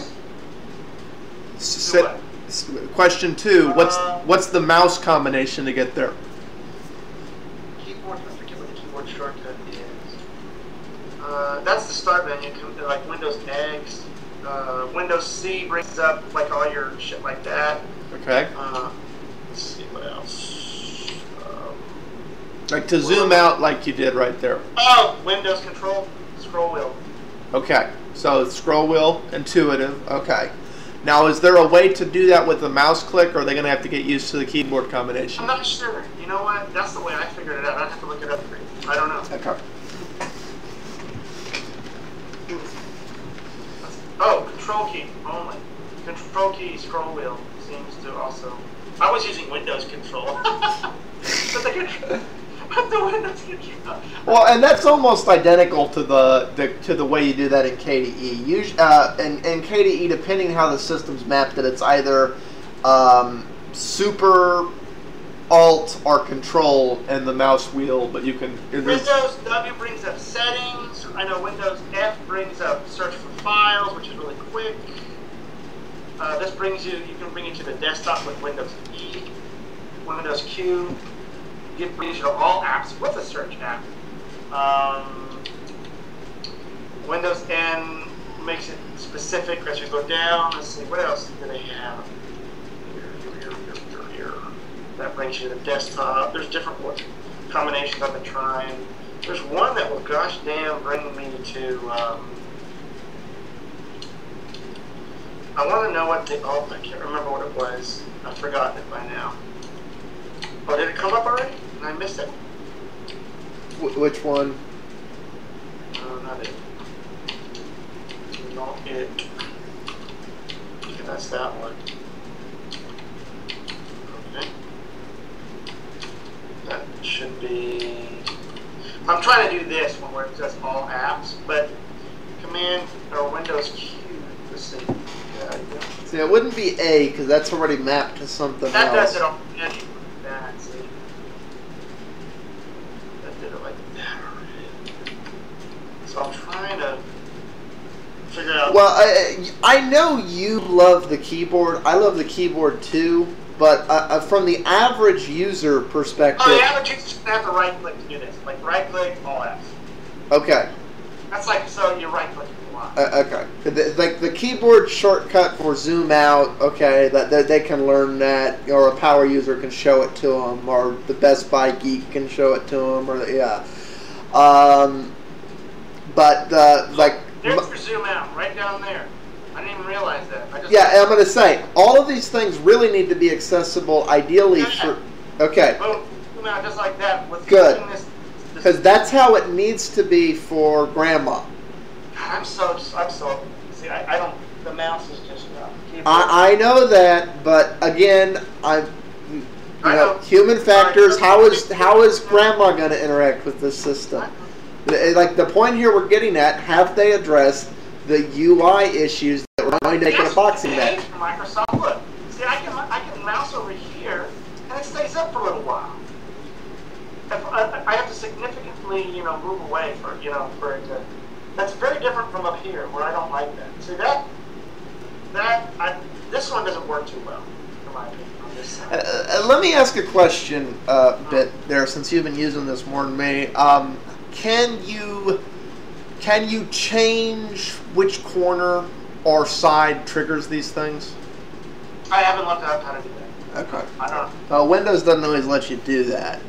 question two, what's the mouse combination to get there? Keyboard, I forget what the keyboard shortcut is. That's the start menu, like Windows X. Windows C brings up like all your shit like that. Okay. Let's see what else. Like to zoom out like you did right there. Oh, Windows control, scroll wheel. Okay, so scroll wheel, intuitive, okay. Now is there a way to do that with a mouse click, or are they going to have to get used to the keyboard combination? I'm not sure. You know what? That's the way I figured it out. I'd have to look it up for you. I don't know. Okay. Oh, control key only. Control key, scroll wheel seems to also. I was using Windows control. But the Windows control. Well, and that's almost identical to the way you do that in KDE. In KDE, depending on how the system's mapped, it's either super alt or control and the mouse wheel. But you can Windows W brings up settings. I know Windows F brings up search for files, which is really quick. This brings you, you can bring it to the desktop with Windows E, Windows Q, it brings you to all apps. What's a search app? Windows N makes it specific as you go down. Let's see, what else do they have? Here. That brings you to the desktop. There's different combinations I've been trying. There's one that will, gosh damn, bring me to, I want to know what the alt, I can't remember what it was. I've forgotten it by now. Oh, did it come up already? And I missed it. Which one? No, not it. Not it. That's that one. Okay. That should be... I'm trying to do this one where it says all apps, but Command or Windows Q. Let's see. Yeah, see, it wouldn't be A because that's already mapped to something that else. Does it all. Yeah, that's it. That did it like that. So I'm trying to figure out. Well, I know you love the keyboard. I love the keyboard too. But from the average user perspective, the average user doesn't have to right click to do this. Like right click, all apps. Okay. That's like, so you're right clicking a lot. Okay. The keyboard shortcut for zoom out. Okay, that they can learn that, or a power user can show it to them, or the Best Buy geek can show it to them, or yeah. But like. There's your zoom out right down there. I didn't even realize that. I'm going to say, all of these things really need to be accessible, ideally for... Okay. Boom, out just like that. Good. Because that's how it needs to be for grandma. I'm so... See, I don't... The mouse is just... I know that, but again, I know, human factors, how is grandma going to interact with this system? Like, the point here we're getting at, have they addressed the UI issues that we're going to make in a boxing match? Microsoft, look. See, I can mouse over here, and it stays up for a little while. If I have to significantly, move away for it to. That's very different from up here, where I don't like that. See this one doesn't work too well, in my opinion. Let me ask a question, bit there, since you've been using this more than me. Can you change which corner or side triggers these things? I haven't looked up how to do that. Okay. I don't know. Windows doesn't always let you do that.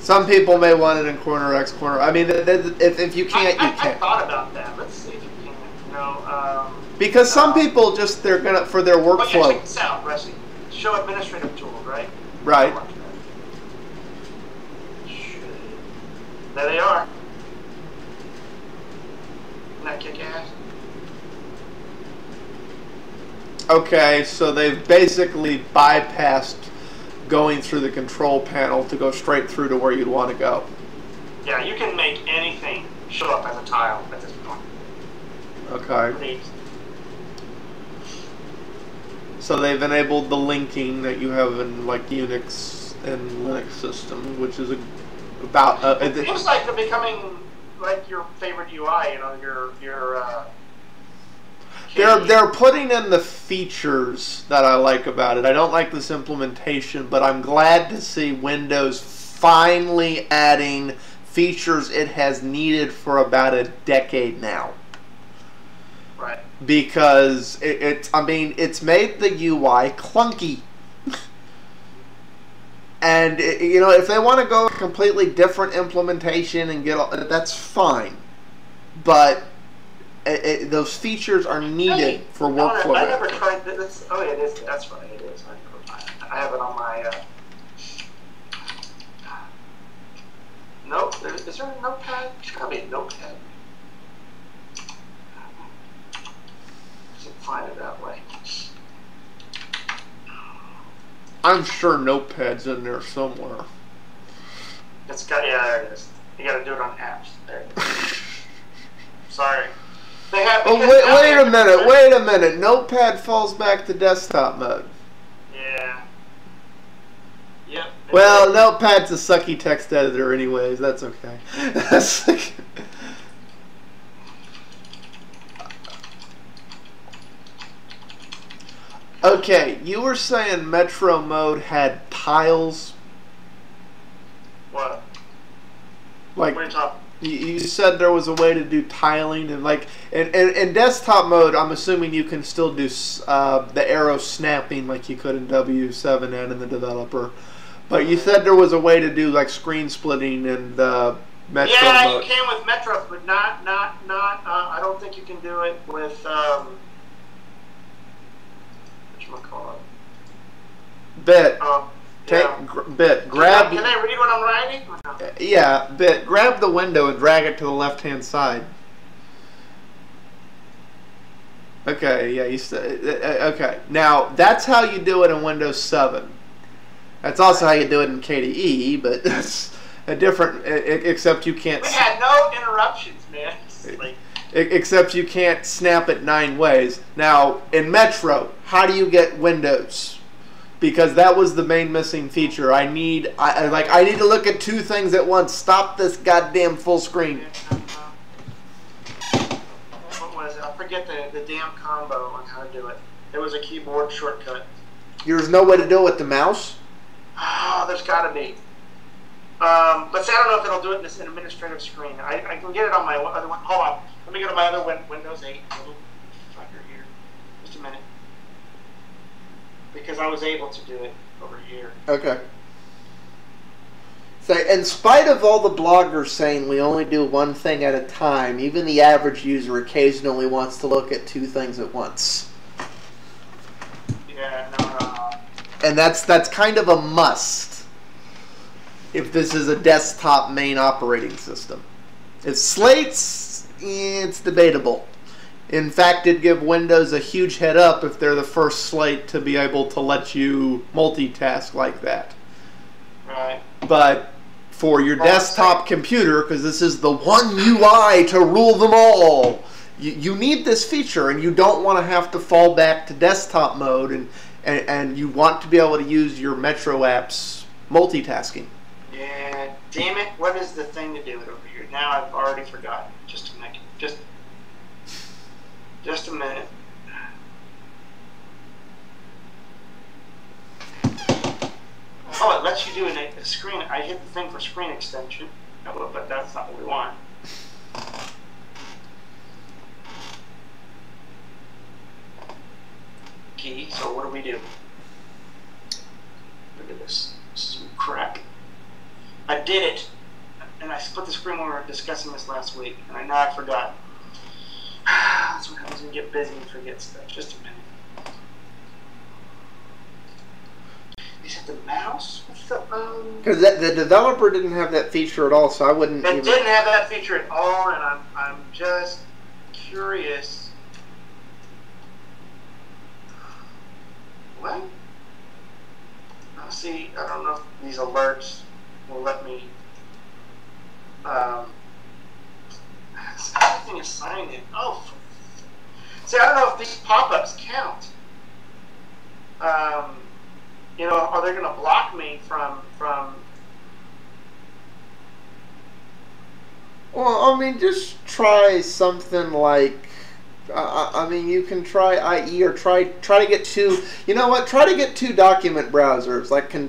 Some people may want it in corner, X corner. I mean, if you can't, you can't. I thought about that. Let's see if you can. Because some people just, they're going to, for their workflow. Well, check this out, Rusty. Show administrative tool, right? Right. There they are. That kick ass. Okay, so they've basically bypassed going through the control panel to go straight through to where you'd want to go. Yeah, you can make anything show up as a tile at this point. Okay. Please. So they've enabled the linking that you have in like Unix and Linux systems, which is a about. It seems like they're becoming like your favorite UI. You know, your. They're putting in the features that I like about it. I don't like this implementation, but I'm glad to see Windows finally adding features it has needed for about a decade now. Right. Because it's made the UI clunky. And you know, if they want to go a completely different implementation and get all, that's fine. But those features are needed for workflow. I never tried this. Oh, yeah, it is. That's right. It is. I have it on my. No, is there a notepad? There's got to be a notepad. I can find it that way. I'm sure notepad's in there somewhere. It's got. Yeah, there it is. You got to do it on apps. There it is. Sorry. Oh, wait a minute. Notepad falls back to desktop mode. Yeah. Yep. Well, Notepad's a sucky text editor anyways. That's okay. That's like, okay, you were saying Metro mode had tiles? What? Like, what are you talking? You said there was a way to do tiling, and like in desktop mode, I'm assuming you can still do the arrow snapping like you could in W7 and in the developer. But you said there was a way to do like screen splitting in the Metro mode. Yeah, you can with Metro, but not. I don't think you can do it with whatchamacallit? Bit. Bit, grab. Can I read what I'm writing? No? Yeah, Bit, grab the window and drag it to the left-hand side. Okay, yeah, you said. Okay, now that's how you do it in Windows 7. That's also how you do it in KDE, but that's a different. Except you can't. We had no interruptions, man. Like, except you can't snap it 9 ways. Now in Metro, how do you get windows? Because that was the main missing feature. I need to look at 2 things at once. Stop this goddamn full screen. What was it? I forget the damn combo on how to do it. It was a keyboard shortcut. There's no way to do it with the mouse? Oh, there's got to be. But see, I don't know if it'll do it in this administrative screen. I can get it on my other one. Hold on. Let me go to my other Windows 8. Little fucker here. Just a minute. Because I was able to do it over here. Okay. So, in spite of all the bloggers saying we only do one thing at a time, even the average user occasionally wants to look at 2 things at once. Yeah, no. And that's kind of a must if this is a desktop main operating system. If Slate's, it's debatable. In fact, it'd give Windows a huge head up if they're the first Slate to be able to let you multitask like that. Right. But for your desktop computer, because this is the one UI to rule them all, you need this feature, and you don't want to have to fall back to desktop mode, and you want to be able to use your Metro apps multitasking. Yeah, damn it, what is the thing to do it over here? Now I've already forgotten. Just a minute. Oh, it lets you do a screen. I hit the thing for screen extension, but that's not what we want. Key, so what do? Look at this. This is some crap. I did it, and I split the screen when we were discussing this last week, and I know I forgot. That's when I was going to get busy and forget stuff. Just a minute. Is it the mouse? What's the Because the developer didn't have that feature at all, so I wouldn't. It didn't have that feature at all, and I'm just curious. What? Now, see, I don't know if these alerts will let me. Nothing is signed in. Oh, see, I don't know if these pop-ups count. You know, are they going to block me from Well, I mean, just try something like, I mean, you can try IE or try to get two, you know what, try to get two document browsers, like Yeah,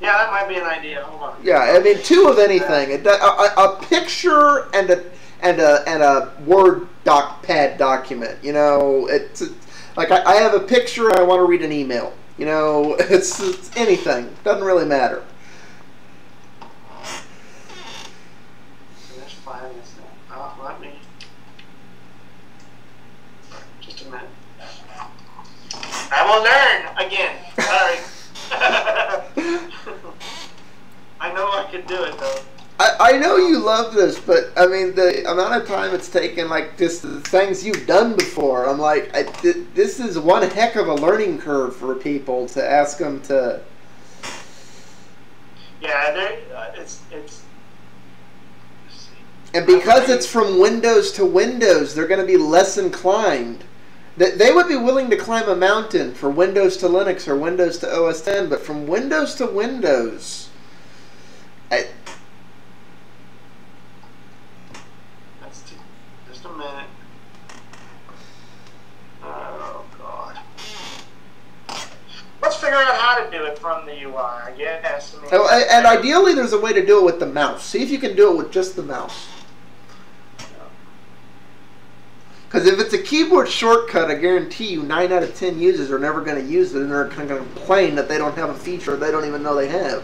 that might be an idea, hold on. Yeah, I mean, two of anything, a picture and a Word doc pad document, you know, it's, like, I have a picture and I want to read an email, you know, it's anything, doesn't really matter. I will learn again. Sorry. I know I can do it though. I know you love this, but I mean the amount of time it's taken, like just the things you've done before. I'm like, this is one heck of a learning curve for people to ask them to. Yeah, it's. Let's see. And because it's from Windows to Windows, they're going to be less inclined. They would be willing to climb a mountain for Windows to Linux or Windows to OS X, but from Windows to Windows, That's just a minute. Oh God! Let's figure out how to do it from the UI, I guess. I mean, and ideally, there's a way to do it with the mouse. See if you can do it with just the mouse. Because if it's a keyboard shortcut, I guarantee you 9 out of 10 users are never going to use it and they're going to complain that they don't have a feature they don't even know they have.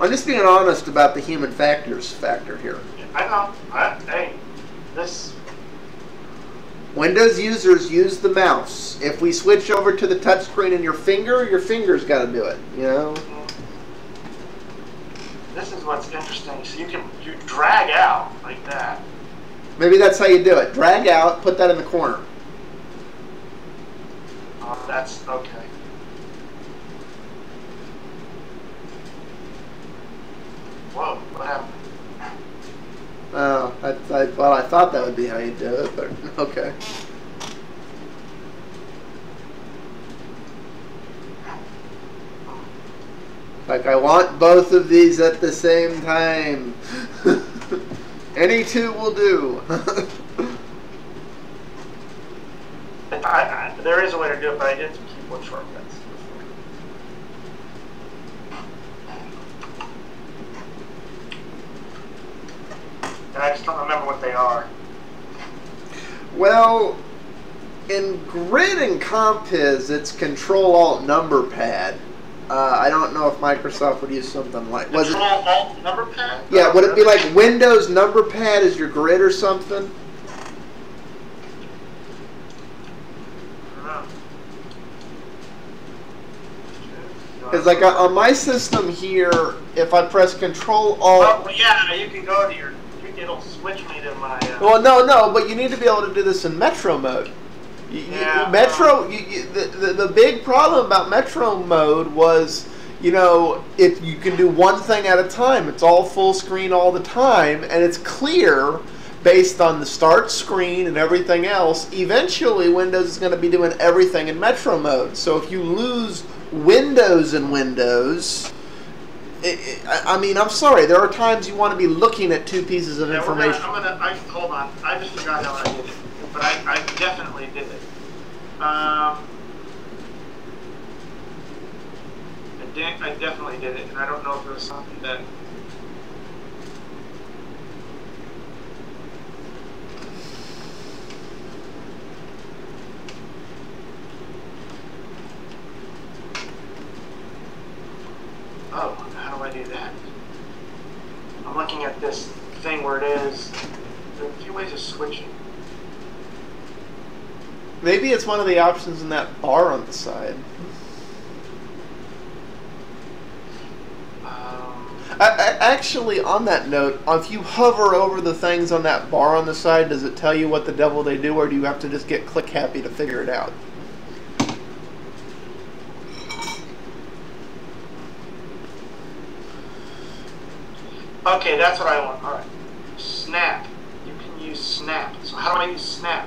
I'm just being honest about the human factors factor here. I know. Hey, this... Windows users use the mouse. If we switch over to the touchscreen and your finger's got to do it, you know? This is what's interesting. So you drag out like that. Maybe that's how you do it. Drag out, put that in the corner. Oh, that's okay. Whoa, what happened? Oh, well, I thought that would be how you do it, but okay. Like, I want both of these at the same time. Any two will do. There is a way to do it, but I did some keyboard shortcuts. And I just don't remember what they are. Well, in Grid and Compiz, it's Control-Alt-Number Pad. I don't know if Microsoft would use something like... Was it Alt number pad? Yeah, would it be like Windows number pad as your grid or something? Because like on my system here, if I press Control Alt... Well, yeah, you can go to your... It'll switch me to my... Well, no, but you need to be able to do this in Metro mode. The big problem about Metro mode was, you know, if you can do one thing at a time, it's all full screen all the time, and it's clear based on the start screen and everything else. Eventually, Windows is going to be doing everything in Metro mode. So if you lose Windows in Windows, I mean, I'm sorry. There are times you want to be looking at two pieces of information. Hold on. I just forgot how I did it. But I definitely did it. I definitely did it, and I don't know if it was something that... Oh, how do I do that? I'm looking at this thing where it is. There are a few ways of switching. Maybe it's one of the options in that bar on the side. Actually, on that note, if you hover over the things on that bar on the side, does it tell you what the devil they do, or do you have to just get click happy to figure it out? Okay, that's what I want. All right. Snap. You can use Snap. So how do I use Snap?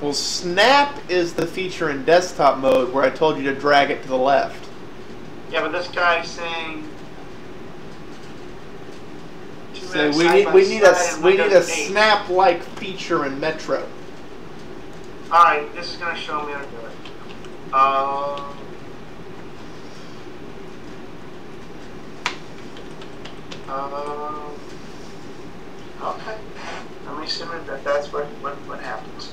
Well, Snap is the feature in desktop mode where I told you to drag it to the left. Yeah, but this guy's saying. So we need a snap-like feature in Metro. All right, this is going to show me how to do it. Okay. Let me see if that's what happens.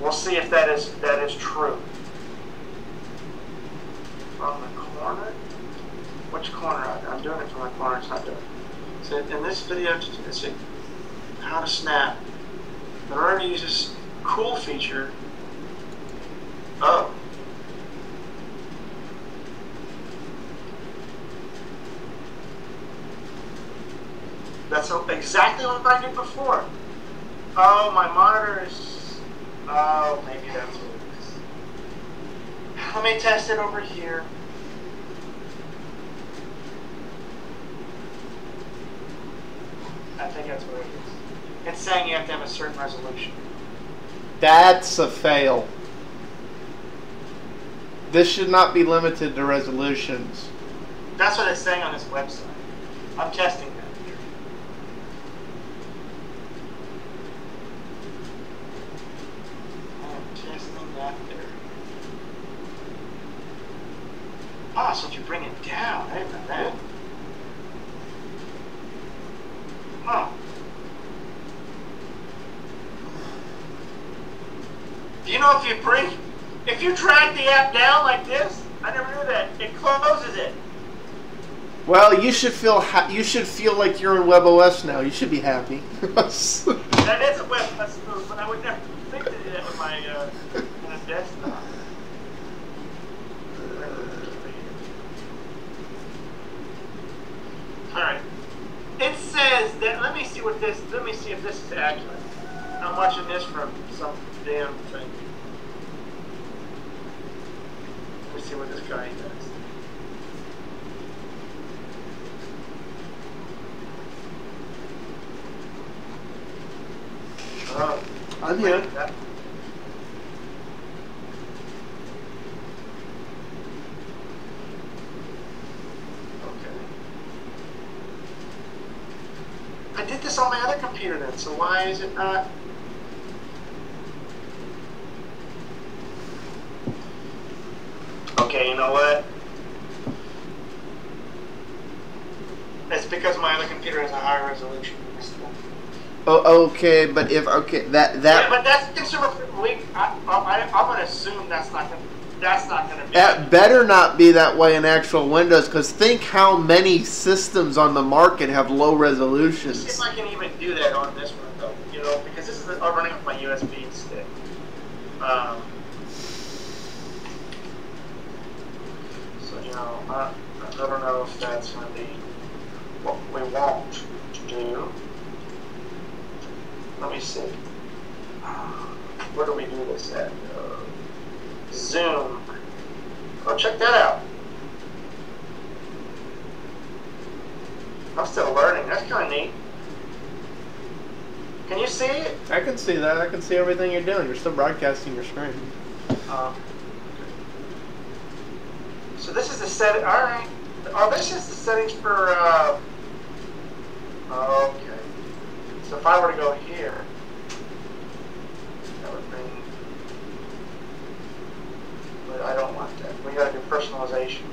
We'll see if that is true. From the corner? Which corner? I'm doing it from the corner. It's not doing it. So in this video, it's how to snap. But we're going to use this cool feature. Oh. That's exactly what I did before. Oh, my monitor is... Oh, maybe that's what it is. Let me test it over here. I think that's what it is. It's saying you have to have a certain resolution. That's a fail. This should not be limited to resolutions. That's what it's saying on this website. I'm testing that. Ah, so you bring it down, I didn't know that. Huh. Do you know if you drag the app down like this? I never knew that. It closes it. Well, you should feel like you're in WebOS now. You should be happy. That is a WebOS move, but I would never think to do that with my on a desktop. Alright. It says that, let me see if this is accurate. I'm watching this from some damn thing. Let me see what this guy does. Oh, I'm here. I did this on my other computer then, so why is it not? Okay, you know what? It's because my other computer has a higher resolution. Oh, okay, but if yeah, but that's consumer friendly. I'm gonna assume that's not gonna be. That better not be that way in actual Windows, because think how many systems on the market have low resolutions. See if I can even do that on this one though, you know, because this is I'm running with my USB stick. So you know, I don't know if that's gonna be what we want to do. Let me see. Where do we do this at? Zoom. Oh, check that out. I'm still learning. That's kind of neat. Can you see it? I can see that. I can see everything you're doing. You're still broadcasting your screen. So this is the set. All right. Oh, this is the settings for. Okay. So if I were to go here, that would bring, but I don't want that. We gotta do personalization.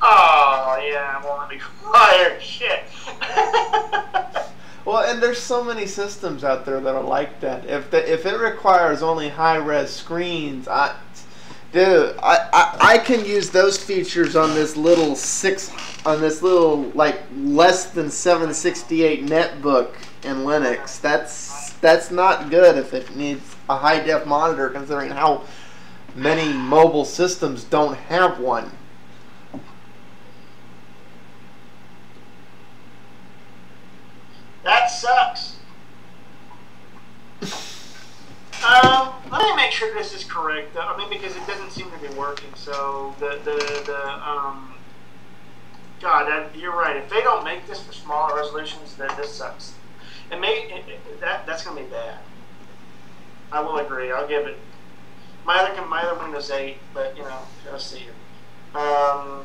Oh, yeah, I won't let me fire. Shit. Well, and there's so many systems out there that are like that. If it requires only high-res screens, I can use those features on this little like less than 768 netbook in Linux. That's not good if it needs a high-def monitor, considering how many mobile systems don't have one. sure this is correct. I mean, because it doesn't seem to be working. So you're right. If they don't make this for smaller resolutions, then this sucks. And that's gonna be bad. I will agree. I'll give it. My other Windows 8, but you know, let's see it. I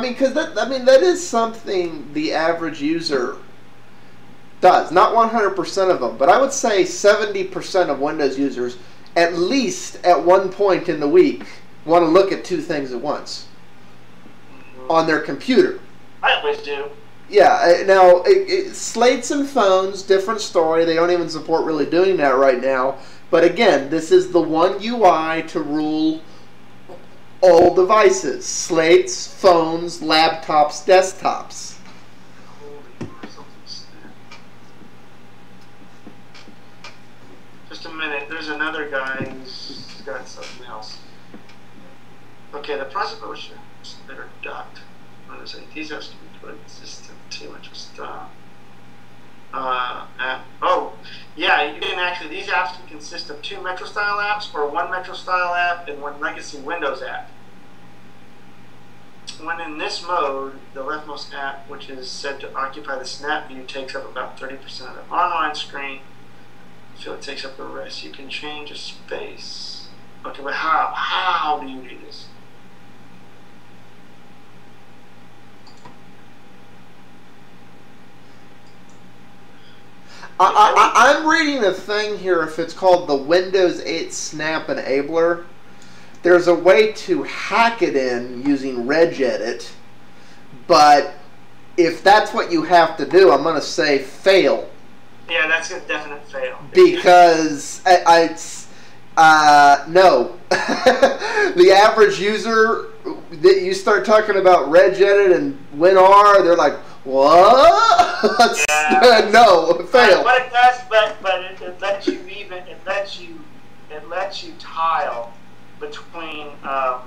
mean, because that is something the average user does. Not 100% of them, but I would say 70% of Windows users, at least at one point in the week, want to look at two things at once on their computer. I always do. Yeah. Now, slates and phones, different story. They don't even support really doing that right now. But again, this is the one UI to rule all devices: slates, phones, laptops, desktops. Just a minute. There's another guy who's got something else. Okay, the process should have better duct. These have to be put. It's just too much stuff. Oh, yeah. You can actually, these apps can consist of two Metro style apps, or one Metro style app and one legacy Windows app. When in this mode, the leftmost app, which is said to occupy the snap view, takes up about 30% of the online screen. I feel it takes up the rest. You can change a space. Okay, but how do you do this? I'm reading a thing here, if it's called the Windows 8 Snap Enabler. There's a way to hack it in using RegEdit, but if that's what you have to do, I'm going to say fail. Yeah, that's a definite fail. Because no. The average user, you start talking about RegEdit and WinR, they're like, what? Yeah. No, fail. But it does, but it lets you it lets you tile between a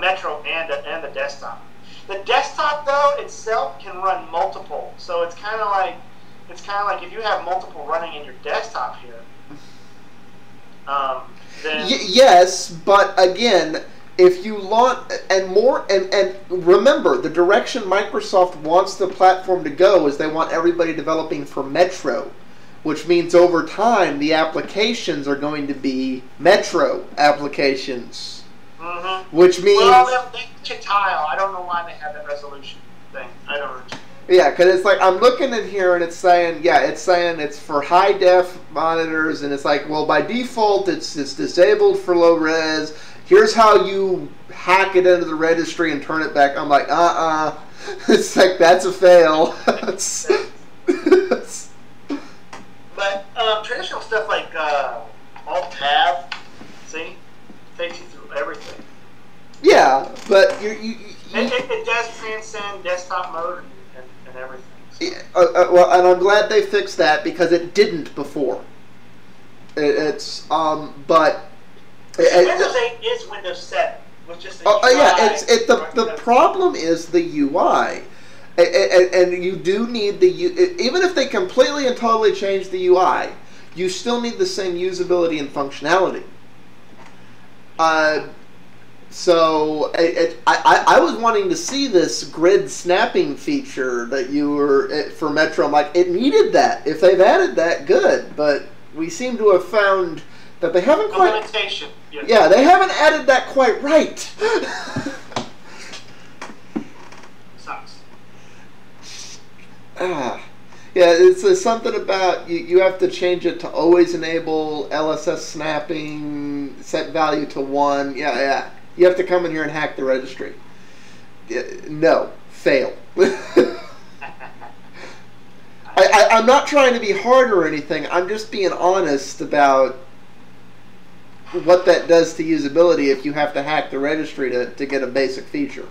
Metro and a desktop. The desktop though itself can run multiple, so it's kind of like if you have multiple running in your desktop here. Then yes, but again. If you launch and remember, the direction Microsoft wants the platform to go is they want everybody developing for Metro, which means over time the applications are going to be Metro applications, which means they tile. I don't know why they have that resolution thing. I don't understand. Yeah, because it's like I'm looking in here and it's saying it's for high def monitors, and it's like, well, by default it's disabled for low res. Here's how you hack it into the registry and turn it back. I'm like, It's like, that's a fail. But traditional stuff like Alt-Tab, see, takes you through everything. Yeah, but it does transcend desktop mode and everything. So. Yeah, well, and I'm glad they fixed that because it didn't before. Windows 8 is Windows 7, which is the UI. Yeah, the problem is the UI, and you do need the even if they completely and totally change the UI, you still need the same usability and functionality. So I was wanting to see this grid snapping feature that you were for Metro. I'm like, it needed that. If they've added that, good. But we seem to have found that they haven't quite. Yeah, they haven't added that quite right. Sucks. Yeah, it's something about you have to change it to always enable LSS snapping, set value to 1. Yeah, yeah. You have to come in here and hack the registry. No, fail. I'm not trying to be hard or anything. I'm just being honest about what that does to usability if you have to hack the registry to get a basic feature.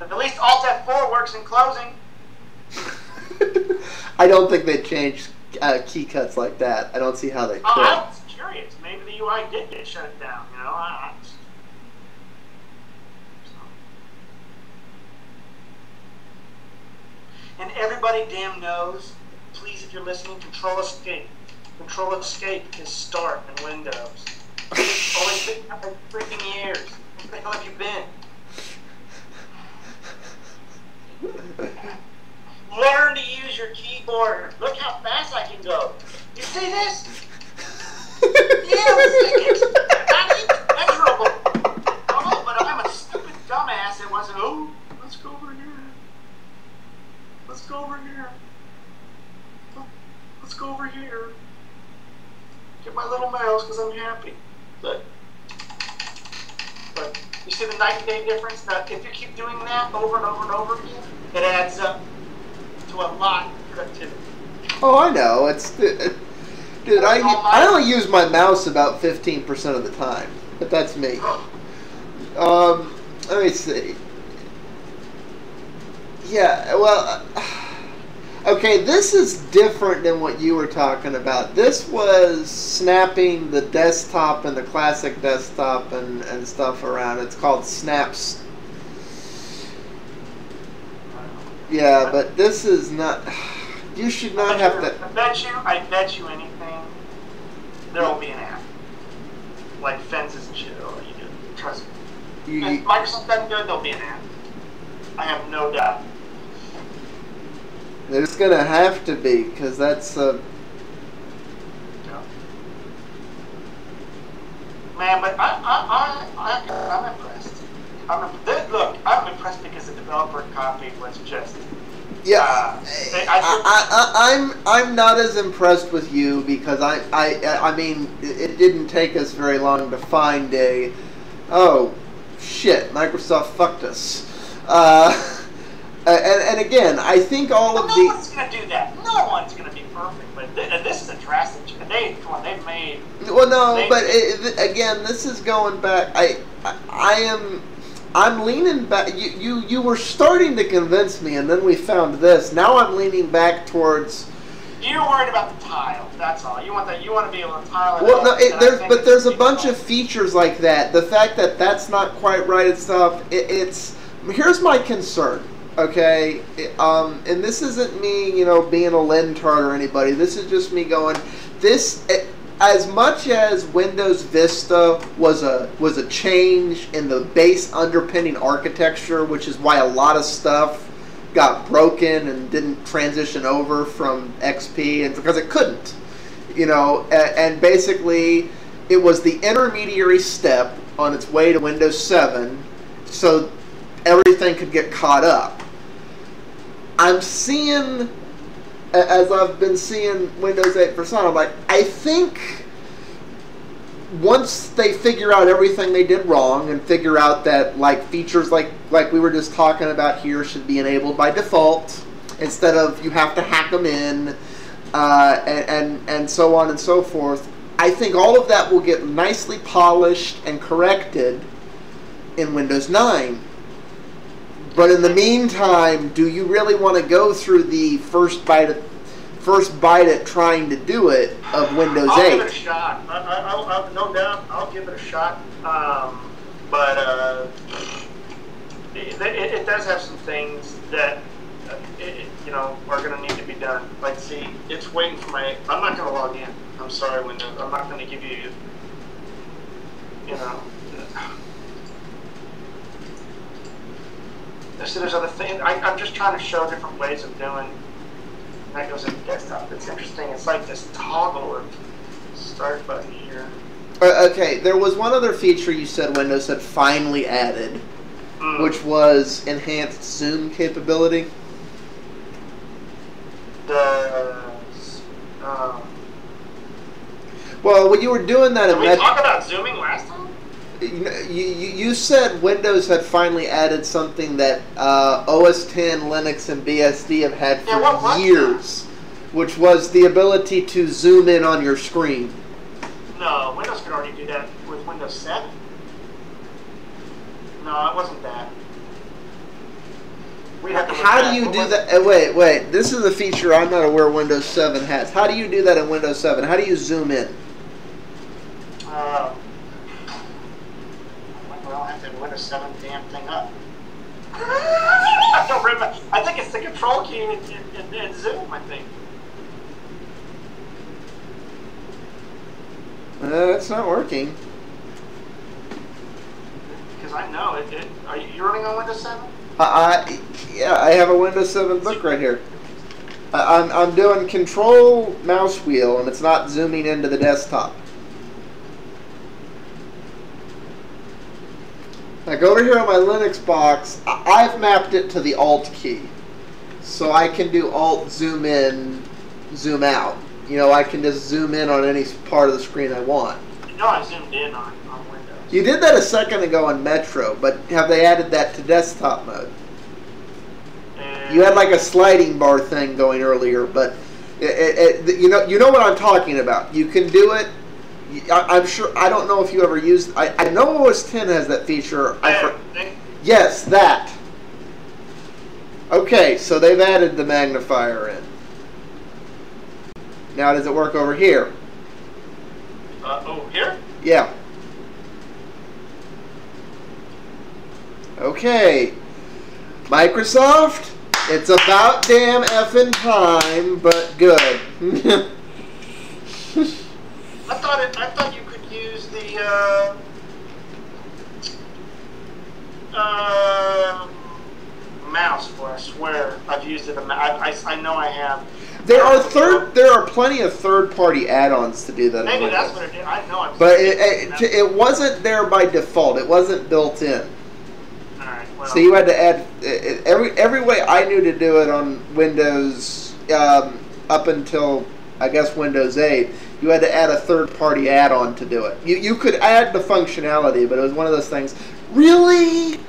At least Alt F4 works in closing. I don't think they changed key cuts like that. I don't see how they could. I was curious. Maybe the UI did get shut down. You know, And everybody damn knows, please, if you're listening, Control Escape. Control Escape is start in Windows. It's always been up in freaking years. Where the hell have you been? Learn to use your keyboard. Look how fast I can go. You see this? Yeah, it's measurable. Oh, but I'm a stupid dumbass that wasn't, oh, let's go over here. Let's go over here. Let's go over here. Get my little mouse because I'm happy. But you see the night and day difference? Now, if you keep doing that over and over and over again, it adds up to a lot of productivity. Oh, I know. Dude, I only use my mouse about 15% of the time, but that's me. Let me see. Yeah, well, okay, this is different than what you were talking about. This was snapping the desktop and the classic desktop and stuff around. It's called snaps. Yeah, but this is not... You should not have to... I bet you anything, there will be an app. Like Fences and shit, or you do. Trust me. If Microsoft's done good, there'll be an app. I have no doubt. There's going to have to be, because that's a... Yeah. Man, but I'm impressed. Look, I'm impressed because the developer copy was just... Yeah, I'm not as impressed with you because I mean, it didn't take us very long to find a, oh, shit, Microsoft fucked us. And again, I think all of the... No one's going to do that. No one's going to be perfect, but this is a drastic change. They've made... Well, no, but again, this is going back... I'm leaning back. You were starting to convince me, and then we found this. Now I'm leaning back towards. You're worried about the tile. That's all. You want that. You want to be able to tile it. Well, no, there's a bunch of features like that. The fact that that's not quite right and stuff. Here's my concern. Okay, and this isn't me, you know, being a lintard or anybody. This is just me going. As much as Windows Vista was a change in the base underpinning architecture, which is why a lot of stuff got broken and didn't transition over from XP, and because it couldn't, you know, and basically it was the intermediary step on its way to Windows 7, so everything could get caught up. I'm seeing... As I've been seeing Windows 8 for some, I'm like, I think once they figure out everything they did wrong and figure out that like features like we were just talking about here should be enabled by default instead of you have to hack them in and so on and so forth, I think all of that will get nicely polished and corrected in Windows 9. But in the meantime, do you really want to go through the first bite at trying to do it of Windows 8? I'll give it a shot. No doubt, I'll give it a shot. But it does have some things that you know are going to need to be done. Like, see, it's waiting for my. I'm not going to log in. I'm sorry, Windows. I'm not going to give you. You know. So there's other things. I'm just trying to show different ways of doing. That goes into desktop. It's interesting. It's like this toggle of start button here. Okay, there was one other feature you said Windows had finally added, which was enhanced zoom capability. Well, when you were doing that, did we talk about zooming last time? You said Windows had finally added something that OS X, Linux, and BSD have had for years, which was the ability to zoom in on your screen. No, Windows could already do that with Windows 7. No, it wasn't that. How do you do that? Wait. This is a feature I'm not aware Windows 7 has. How do you do that in Windows 7? How do you zoom in? Well, I have to Windows 7 damn thing up. I've not read my, I think it's the control key in Zoom, I think. It's not working. Because I know it, are you running on Windows 7? Yeah, I have a Windows 7 book right here. I'm doing control mouse wheel, and it's not zooming into the desktop. Like over here on my Linux box, I've mapped it to the Alt key. So I can do Alt, zoom in, zoom out. You know, I can just zoom in on any part of the screen I want. You know, I zoomed in on Windows. You did that a second ago on Metro, but have they added that to desktop mode? You had like a sliding bar thing going earlier, but you know what I'm talking about. You can do it. I'm sure. I don't know if you ever used. I know OS X has that feature. Yes, that. Okay, so they've added the magnifier in. Now, does it work over here? Over here? Yeah. Okay. Microsoft, it's about damn effing time, but good. I thought you could use the mouse for. I swear, I've used it. I know I have. There are plenty of third-party add-ons to do that. Maybe that's what it is. I know. But it wasn't there by default. It wasn't built in. So you had to add every way I knew to do it on Windows up until I guess Windows 8. You had to add a third-party add-on to do it. You could add the functionality, but it was one of those things. Really,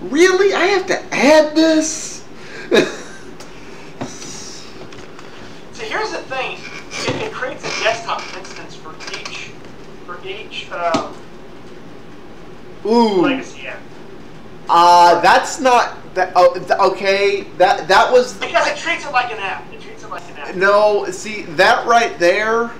really, I have to add this. So here's the thing: it creates a desktop instance for each legacy app. That's not that. Oh, okay. That was because it treats it like an app. It treats it like an app. No, see that right there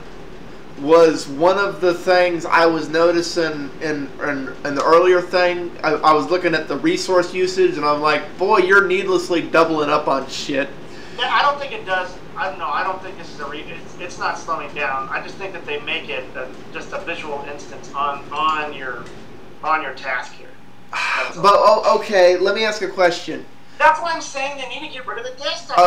was one of the things I was noticing in the earlier thing. I was looking at the resource usage, and I'm like, boy, you're needlessly doubling up on shit. Yeah, I don't think it does. I don't think this is a it's not slowing down. I just think that they make it just a visual instance on your task here. But oh, okay, let me ask a question. That's why I'm saying they need to get rid of the desktop.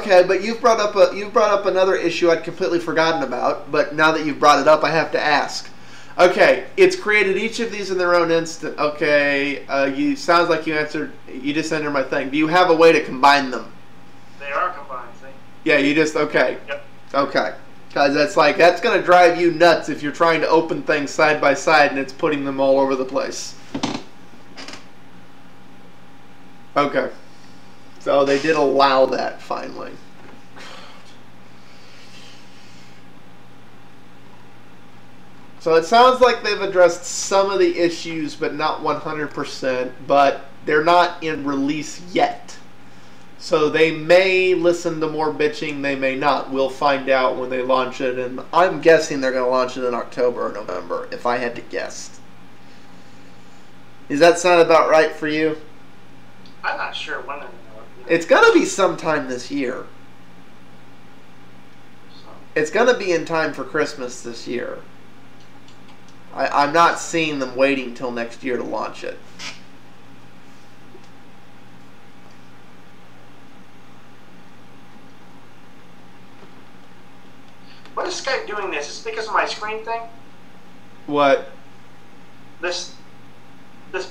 Okay, but you've brought up another issue I'd completely forgotten about. But now that you've brought it up, I have to ask. Okay, it's created each of these in their own instant. Okay, you sounds like you answered. You just entered my thing. Do you have a way to combine them? They are combined. See? Yeah, you just okay. Yep. Okay, because that's gonna drive you nuts if you're trying to open things side by side and it's putting them all over the place. Okay, so they did allow that finally. So it sounds like they've addressed some of the issues, but not 100%, but they're not in release yet. So they may listen to more bitching, they may not. We'll find out when they launch it, and I'm guessing they're going to launch it in October or November, if I had to guess. Does that sound about right for you? I'm not sure when they're going to work. It's going to be sometime this year. So. It's going to be in time for Christmas this year. I'm not seeing them waiting till next year to launch it. What is Skype doing this? Is it because of my screen thing? What? This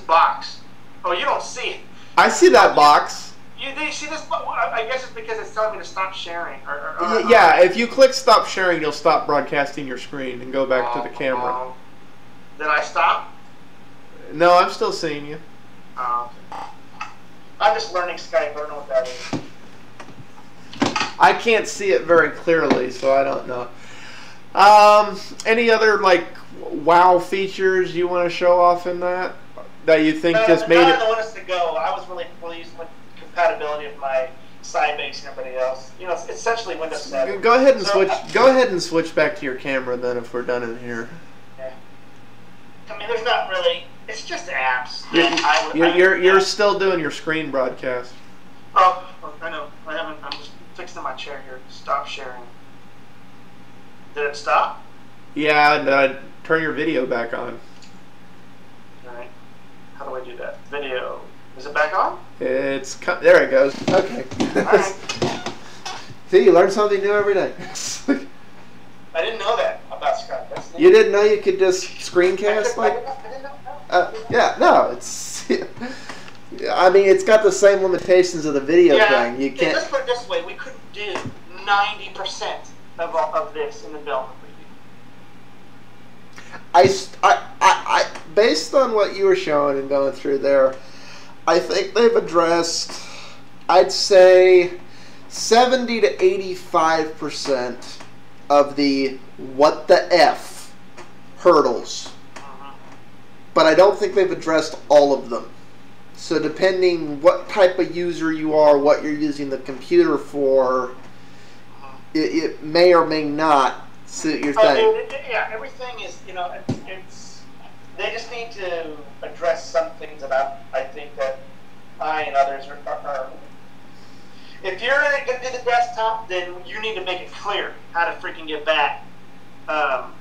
box. Oh, you don't see it. I see that box. You see this? I guess it's because it's telling me to stop sharing. Yeah, if you click stop sharing, you'll stop broadcasting your screen and go back to the camera. Did I stop? No, I'm still seeing you. Oh, okay. I'm just learning Skype. I don't know what that is. I can't see it very clearly, so I don't know. Any other like wow features you want to show off in that? That you think just made it. OS to go. I was really pleased with compatibility of my Sybase and everybody else. You know, it's essentially Windows 7. Go ahead and switch. Go ahead and switch back to your camera then, if we're done in here. Yeah. I mean, there's not really. It's just apps. You're still doing your screen broadcast. Oh, I know. I haven't. I'm just fixing my chair here. Stop sharing. Did it stop? Yeah. And, turn your video back on. All right. How do I do that? Video. Is it back on? It's there. It goes. Okay. All right. See, you learn something new every day. I didn't know that about Skype. That's you didn't know you could just screencast like? Yeah, no, it's. I mean, it's got the same limitations of the video thing. You can't. Let's put it this way: we couldn't do 90% of this in the development preview. I, based on what you were showing and going through there, I think they've addressed, I'd say, 70 to 85% of the what the F hurdles. But I don't think they've addressed all of them. So depending what type of user you are, what you're using the computer for, it may or may not suit your thing. Yeah, everything is, you know, it's, they just need to address some things about, I think, that I and others are if you're going to do the desktop, then you need to make it clear how to freaking get back to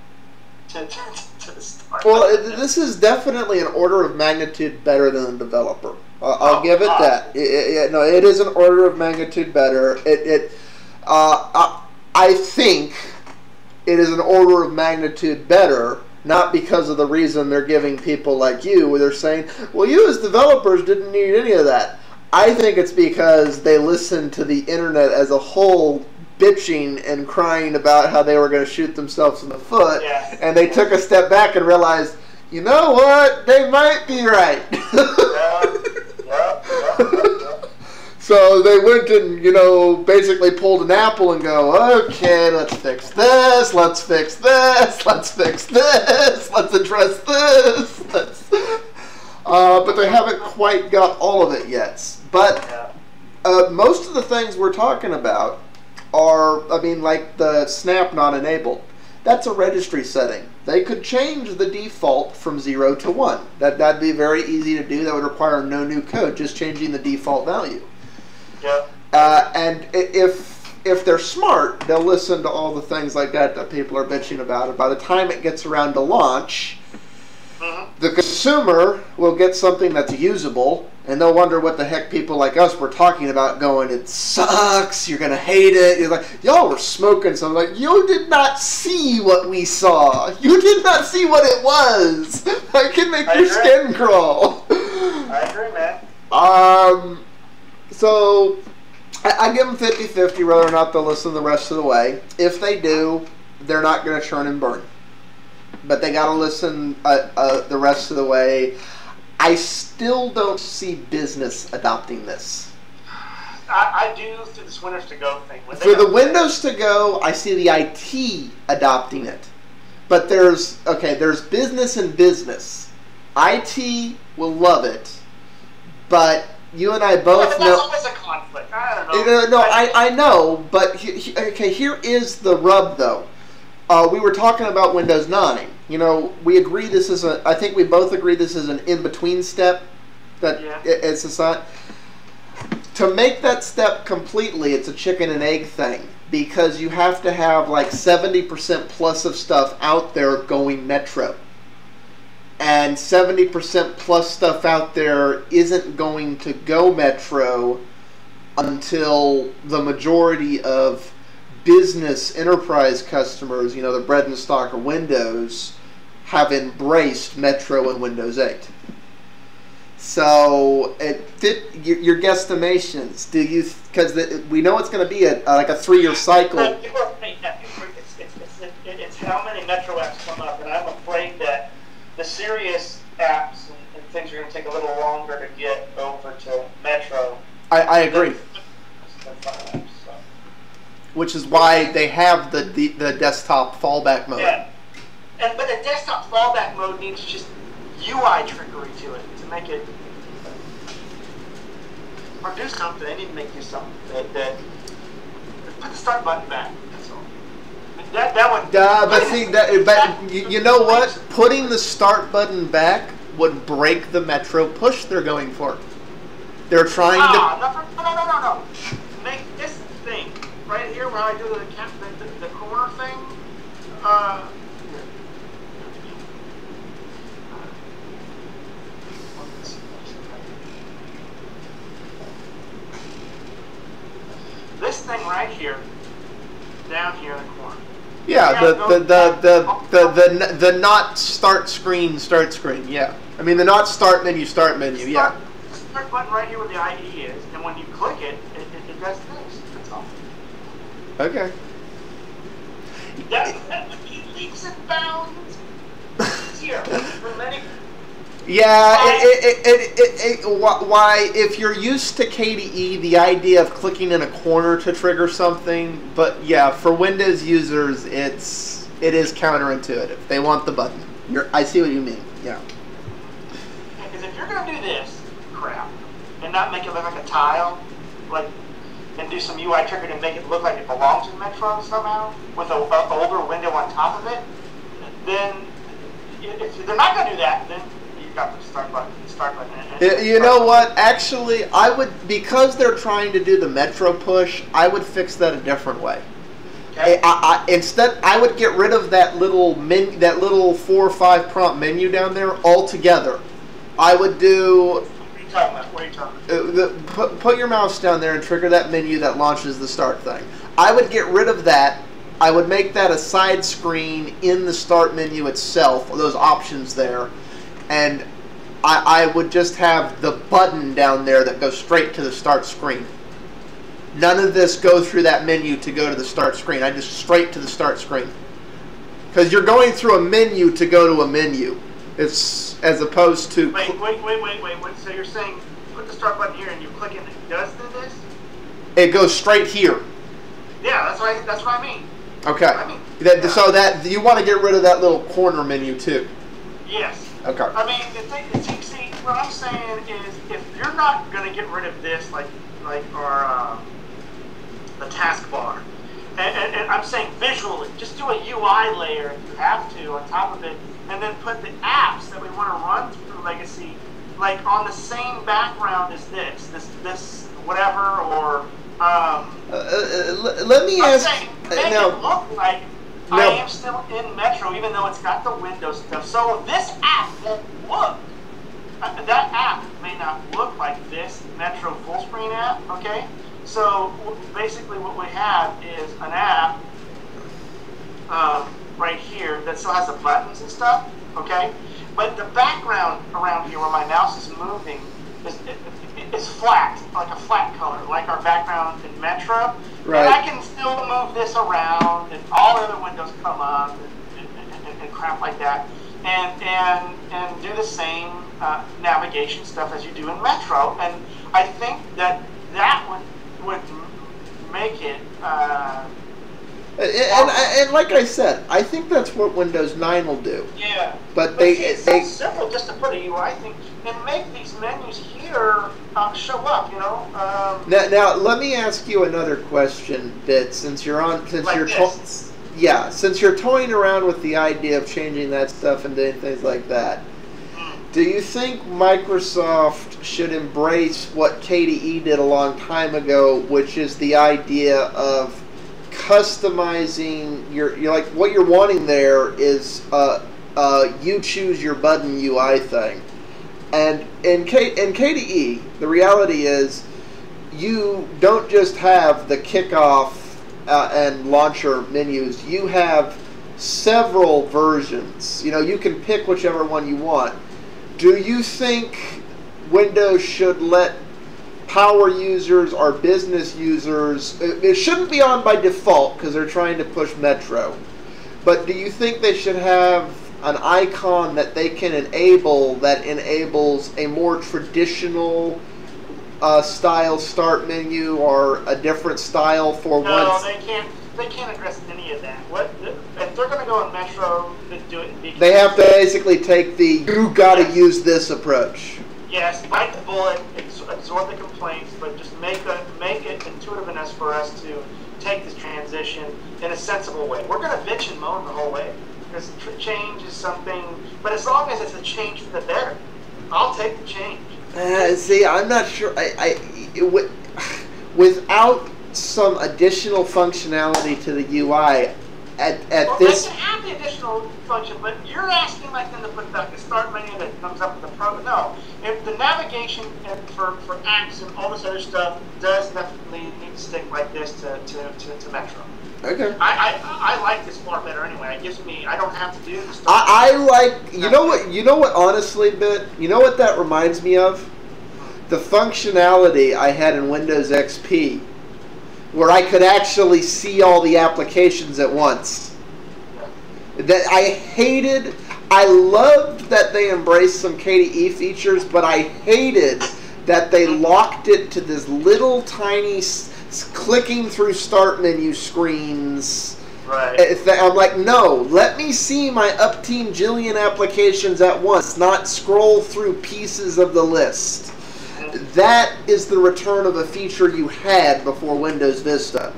the start. Well, this is definitely an order of magnitude better than the developer. I'll give it that. No, it is an order of magnitude better. I think it is an order of magnitude better, not because of the reason they're giving people like you, where they're saying, well, you as developers didn't need any of that. I think it's because they listened to the internet as a whole bitching and crying about how they were going to shoot themselves in the foot, and they took a step back and realized, you know what, they might be right. So they went and, you know, basically pulled an apple and go, okay, let's fix this, let's fix this, let's fix this, let's address this, let's... but they haven't quite got all of it yet. But most of the things we're talking about are, I mean, like the snap not enabled. That's a registry setting. They could change the default from 0 to 1. That'd be very easy to do. That would require no new code, just changing the default value. Yeah. And if they're smart, they'll listen to all the things like that that people are bitching about. And by the time it gets around to launch, the consumer will get something that's usable, and they'll wonder what the heck people like us were talking about, going, it sucks, you're going to hate it. You're like, y'all were smoking something. Like, you did not see what we saw. You did not see what it was. I can make your skin crawl. I agree, man. So I give them 50-50 whether or not they'll listen the rest of the way. If they do, they're not going to churn and burn. But they got to listen the rest of the way. I still don't see business adopting this. I do through this Windows to Go thing. For the Windows to Go, I see the IT adopting it. But there's, okay, there's business and business. IT will love it, but you and I both know... That's always a conflict. I don't know. No, I know, but okay, here is the rub, though. We were talking about Windows 9. You know, we agree this is a... I think we both agree this is an in-between step. That it's a sign. To make that step completely, it's a chicken and egg thing. Because you have to have like 70% plus of stuff out there going Metro. And 70% plus stuff out there isn't going to go Metro until the majority of... business enterprise customers, you know, the bread and stock of Windows, have embraced Metro and Windows 8. So, your guesstimations, do you, because we know it's going to be like a 3-year cycle. It's how many Metro apps come up, and I'm afraid that the serious apps and things are going to take a little longer to get over to Metro. I agree. Which is why they have the desktop fallback mode. Yeah, but the desktop fallback mode needs just UI trickery to it to make it or do something. They need to make you something that put the start button back. That's all. That one. But see, you know what? Putting the start button back would break the Metro push they're going for. They're trying to... No. Make this thing right here where I do the corner thing. This thing right here, down here in the corner. Yeah, the not start screen, yeah. I mean the not start menu, start menu, yeah. Start button right here where the IE is, and when you click it, it does this. That's all. Okay. That would be leaps and bounds here for many. Yeah, why, if you're used to KDE, the idea of clicking in a corner to trigger something, but yeah, for Windows users, it is counterintuitive. They want the button. I see what you mean, yeah. Because if you're going to do this crap, and not make it look like a tile, like, and do some UI trickery to make it look like it belongs to Metro somehow, with an older window on top of it, then, if they're not going to do that, then... Start button. You know what? Actually, I would, because they're trying to do the Metro push, I would fix that a different way. Okay. Instead, I would get rid of that little four or five prompt menu down there altogether. I would do. What are you talking about? Put your mouse down there and trigger that menu that launches the start thing. I would get rid of that. I would make that a side screen in the start menu itself. Those options there. And I would just have the button down there that goes straight to the start screen. None of this go through that menu to go to the start screen. I just straight to the start screen. Because you're going through a menu to go to a menu. It's as opposed to... Wait. So you're saying put the start button here and you click it and it does this? It goes straight here. Yeah, that's what I mean. Okay. So that you want to get rid of that little corner menu too. Yes. Okay. I mean, the thing is, see, what I'm saying is, if you're not going to get rid of this, like our the taskbar, and I'm saying visually, just do a UI layer if you have to on top of it, and then put the apps that we want to run through Legacy, like on the same background as this whatever, or let me ask. Make it look like. No. I am still in Metro, even though it's got the Windows stuff. So this app won't look. That app may not look like this Metro full screen app, okay? So basically what we have is an app right here that still has the buttons and stuff, okay? But the background around here where my mouse is moving is flat, like a flat color, like our background in Metro. Right. And I can still move this around, and all other windows come up, and crap like that, and do the same navigation stuff as you do in Metro. And I think that would make it. And like I said, I think that's what Windows 9 will do. Yeah. But it's so simple just to put a UI thing and make these menus here show up, you know. Now let me ask you another question, Bit. Since you're toying around with the idea of changing that stuff and doing things like that, do you think Microsoft should embrace what KDE did a long time ago, which is the idea of customizing your like what you're wanting there is you choose your button UI thing. And in KDE, the reality is you don't just have the kickoff and launcher menus. You have several versions. You know, you can pick whichever one you want. Do you think Windows should let power users or business users, it shouldn't be on by default because they're trying to push Metro, but do you think they should have an icon that they can enable that enables a more traditional style start menu or a different style for one? No, they can't address any of that. If they're going to go on Metro, do it. They have to basically take the you gotta use this approach. Yes, bite the bullet, absorb the complaints, but just make it intuitive enough for us to take this transition in a sensible way. We're going to bitch and moan the whole way. because change is something, but as long as it's a change for the better, I'll take the change. See, I'm not sure. Without some additional functionality to the UI, at this... Well, they can have the additional function, but you're asking like them to put the start menu that comes up with the program. No, if the navigation for apps and all this other stuff does definitely need to stick like this to Metro. Okay. I like this far better anyway. It gives me, I don't have to do this. I like, you know what honestly, Bit, you know what that reminds me of? The functionality I had in Windows XP where I could actually see all the applications at once. That I hated, I loved that they embraced some KDE features, but I hated that they locked it to this little tiny clicking through start menu screens. Right. I'm like, no, let me see my upteen jillion applications at once, not scroll through pieces of the list. That is the return of a feature you had before Windows Vista,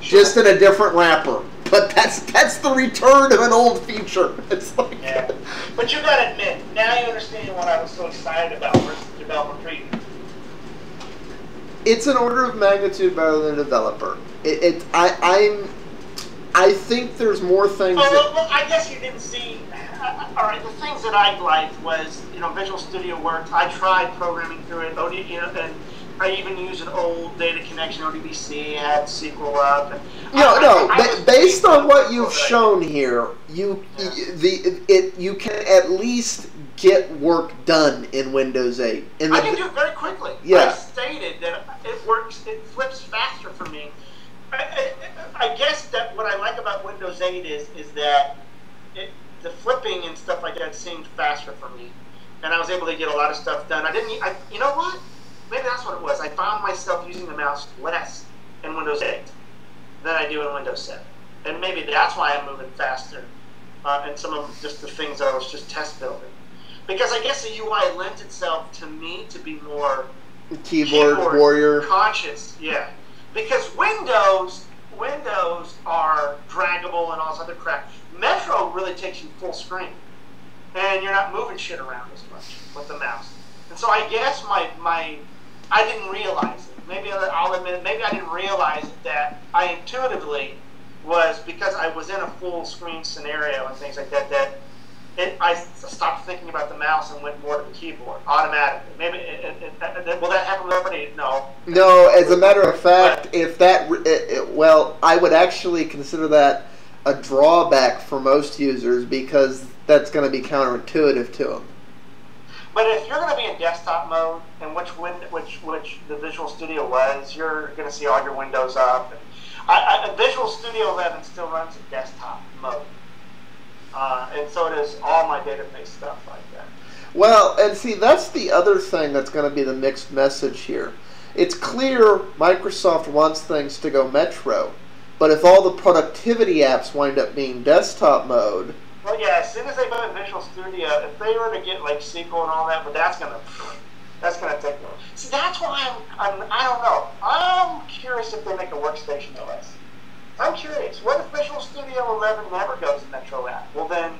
just in a different wrapper. But that's the return of an old feature. It's like, yeah. But you gotta admit, now you understand what I was so excited about versus developer preview. It's an order of magnitude better than a developer. I think there's more things. Well, I guess you didn't see. All right, the things that I liked was, you know, Visual Studio worked. I tried programming through it, and I even used an old data connection, ODBC, had SQL up. And based on what you've shown here, you can at least get work done in Windows 8. And I can do it very quickly. Yeah. I stated that it works. It flips faster for me. I guess that what I like about Windows 8 is that the flipping and stuff like that seemed faster for me, and I was able to get a lot of stuff done. You know what? Maybe that's what it was. I found myself using the mouse less in Windows 8 than I do in Windows 7, and maybe that's why I'm moving faster. And some of just the things that I was just test building, because I guess the UI lends itself to me to be more keyboard warrior conscious. Yeah, because Windows are draggable and all this other crap. Metro really takes you full screen, and you're not moving shit around as much with the mouse. And so I guess I didn't realize it. Maybe I'll admit, maybe I didn't realize that I intuitively was, because I was in a full screen scenario and things like that, I stopped thinking about the mouse and went more to the keyboard automatically. Maybe will that happen with everybody? No. No, as a matter of fact, I would actually consider that a drawback for most users, because that's going to be counterintuitive to them. But if you're going to be in desktop mode, and which the Visual Studio was, you're going to see all your windows up. Visual Studio 11 still runs in desktop mode, and so does all my database stuff like that. Well, and see, that's the other thing that's going to be the mixed message here. It's clear Microsoft wants things to go Metro. But if all the productivity apps wind up being desktop mode... Well, yeah, as soon as they go to Visual Studio, if they were to get, like, SQL and all that, but that's gonna take them. See, that's why I don't know. I'm curious if they make a workstation OS. I'm curious. What if Visual Studio 11 never goes to Metro app? Well, then,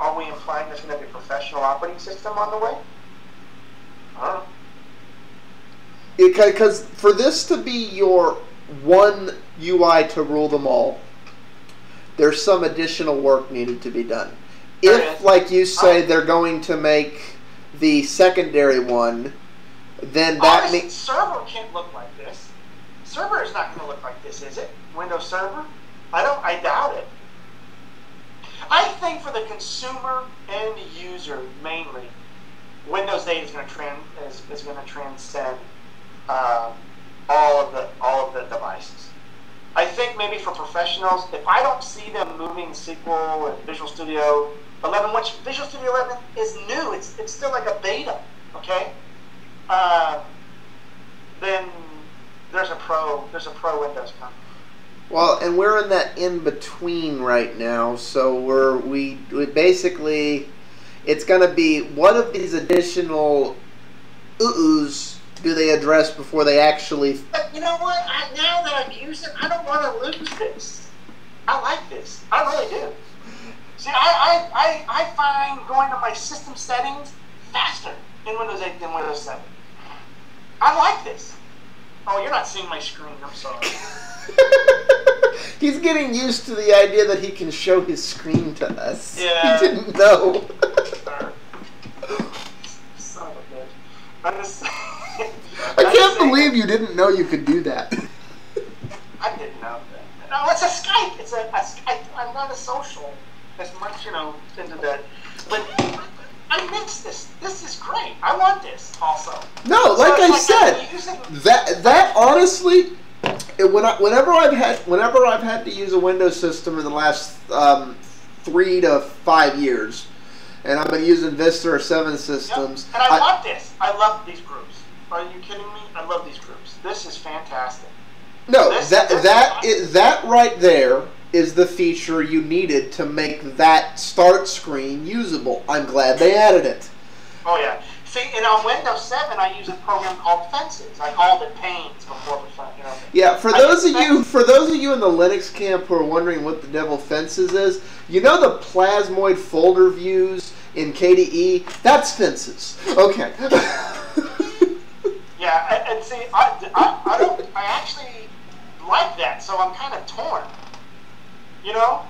are we implying there's going to be a professional operating system on the way? I don't know. Because for this to be your... one UI to rule them all, there's some additional work needed to be done. If, like you say, they're going to make the secondary one, then that means... Server can't look like this. Server is not going to look like this, is it? Windows Server? I doubt it. I think for the consumer and the user, mainly, Windows 8 is going to transcend... all of the devices. I think maybe for professionals, if I don't see them moving SQL and Visual Studio 11, which Visual Studio 11 is new, it's still like a beta, okay? Then there's a pro Windows company. Well, and we're in that in between right now, so we basically, it's going to be what of these additional oohs do they address before they actually... But you know what? Now that I've used it, I don't want to lose this. I like this. I really do. See, I find going to my system settings faster in Windows 8 than Windows 7. I like this. Oh, you're not seeing my screen. I'm sorry. He's getting used to the idea that he can show his screen to us. Yeah. He didn't know. Son of a bitch. I can't believe you didn't know you could do that. I didn't know that. No, it's a Skype. It's a Skype. I'm not a social as much, you know, into that. But I miss this. This is great. I want this also. No, like so I said, that honestly, whenever I've had to use a Windows system in the last 3 to 5 years, and I've been using Vista or 7 systems. Yep. And I love this. I love these groups. Are you kidding me? I love these groups. This is fantastic. No, that right there is the feature you needed to make that start screen usable. I'm glad they added it. Oh yeah. See, and on Windows 7, I use a program called Fences. I called it Panes before. You know, yeah, for those of you in the Linux camp who are wondering what the devil Fences is, you know the plasmoid folder views in KDE? That's Fences. Okay. Yeah, and see, I actually like that, so I'm kind of torn. You know,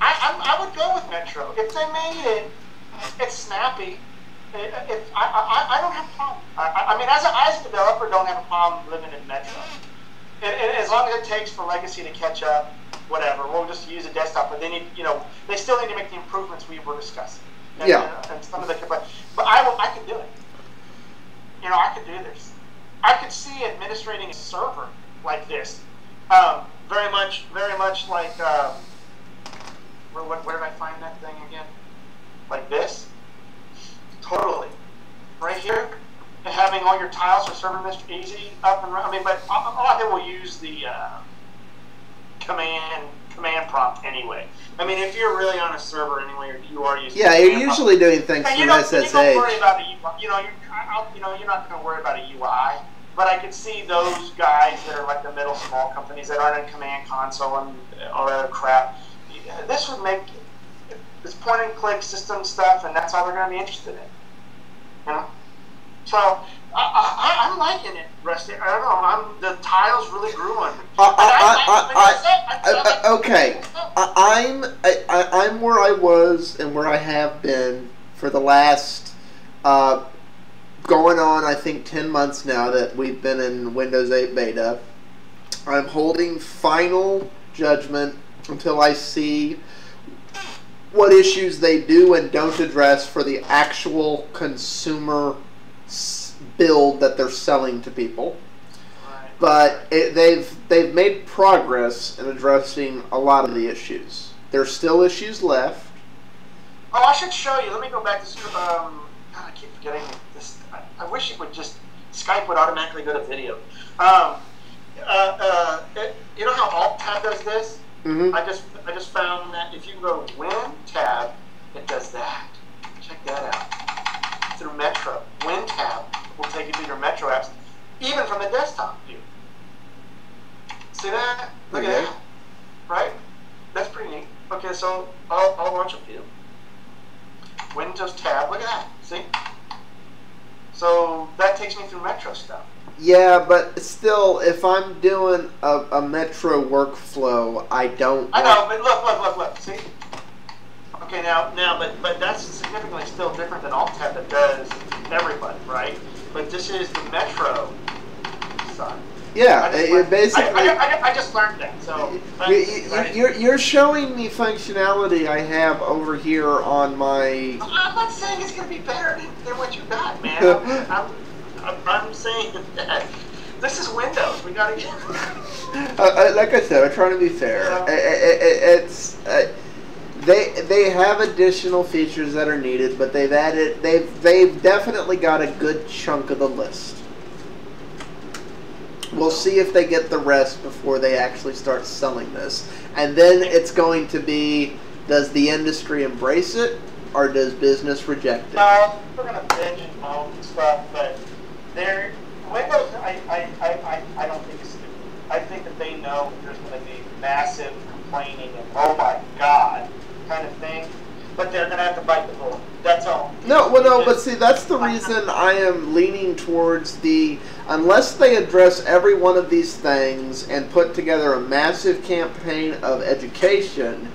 I would go with Metro if they made it. It's snappy. I don't have a problem. I mean, as a developer, don't have a problem living in Metro. And as long as it takes for Legacy to catch up, whatever, we'll just use a desktop. But they need, you know, they still need to make the improvements we were discussing. And, yeah. And some of the, but I could do it. You know, I could do this. I could see administrating a server like this. Very much like, where did I find that thing again? Like this? Totally. Right here? And having all your tiles for server administration easy up and running. I mean, but a lot of people will use the command prompt anyway. I mean, if you're really on a server anyway, you are using. Yeah, you're usually doing things from SSH. You don't worry about a UI. You know, you're not going to worry about a UI. But I could see those guys that are like the middle small companies that aren't in command console and all that other crap. This would make this point and click system stuff, and that's all they're going to be interested in. You know? So I'm liking it, Rusty. I don't know. The tiles really grew on me. Okay. I'm where I was and where I have been for the last. Going on, I think, 10 months now that we've been in Windows 8 beta. I'm holding final judgment until I see what issues they do and don't address for the actual consumer build that they're selling to people. Right. But they've made progress in addressing a lot of the issues. There's still issues left. Oh, I should show you. Let me go back to God, I keep forgetting this. I wish it would just Skype would automatically go to video. You know how Alt Tab does this? Mm-hmm. I just found that if you go Win Tab, it does that. Check that out. Through Metro, Win Tab will take you to your Metro apps, even from the desktop view. See that? Look at that. Right? That's pretty neat. Okay, so I'll launch a few. Windows tab, look at that, see? So that takes me through Metro stuff. Yeah, but still, if I'm doing a Metro workflow, I don't. I know, but look, see? Okay, but that's significantly still different than Alt Tab that does everybody, right? But this is the Metro side. Yeah, it basically. I just learned that. So you're showing me functionality I have over here on my. I'm not saying it's going to be better than what you got, man. I'm saying that this is Windows. We got to get. Like I said, I'm trying to be fair. Yeah. They have additional features that are needed, but they've added. They've definitely got a good chunk of the list. We'll see if they get the rest before they actually start selling this. And then it's going to be, does the industry embrace it, or does business reject it? We're going to binge and moan and stuff, but Windows, I don't think it's stupid. I think that they know there's going to be massive complaining and oh my god kind of thing, but they're going to have to bite the bullet. That's all. No, well, no, but see, that's the reason I am leaning towards the, unless they address every one of these things and put together a massive campaign of education,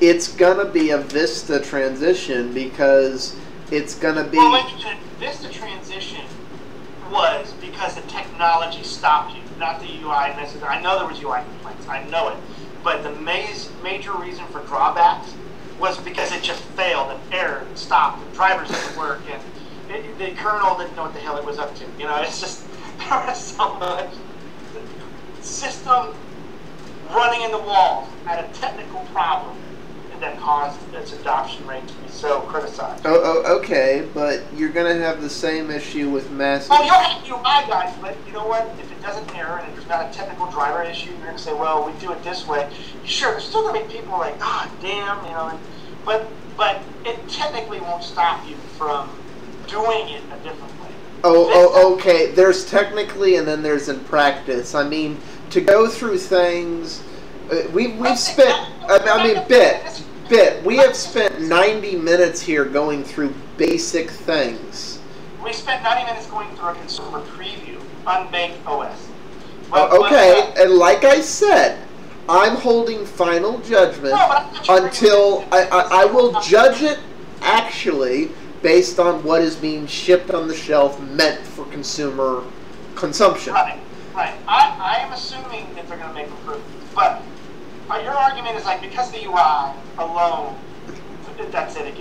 it's going to be a Vista transition because it's going to be... Well, like the Vista transition was because the technology stopped you, not the UI necessarily. I know there was UI complaints, I know it, but the major reason for drawbacks was because it just failed and errored and stopped and drivers didn't work and the kernel didn't know what the hell it was up to. You know, it's just, there was so much system running in the walls at a technical problem that caused its adoption rate to be so criticized. Oh, okay, but you're going to have the same issue with massive... Well, you'll have UI guys, but you know what? If it doesn't error and it's not a technical driver issue, you're going to say, well, we do it this way. Sure, there's still going to be people like, ah, oh, damn, you know, but it technically won't stop you from doing it a different way. Oh, okay, there's technically and then there's in practice. I mean, to go through things... We've spent, we have spent 90 minutes here going through basic things. We spent 90 minutes going through a consumer preview, unbaked OS. Okay, and like I said, I'm holding final judgment until I will judge it actually based on what is being shipped on the shelf meant for consumer consumption. Right, right. I am assuming that they're going to make improvements, but... your argument is like, because the UI alone, that's it,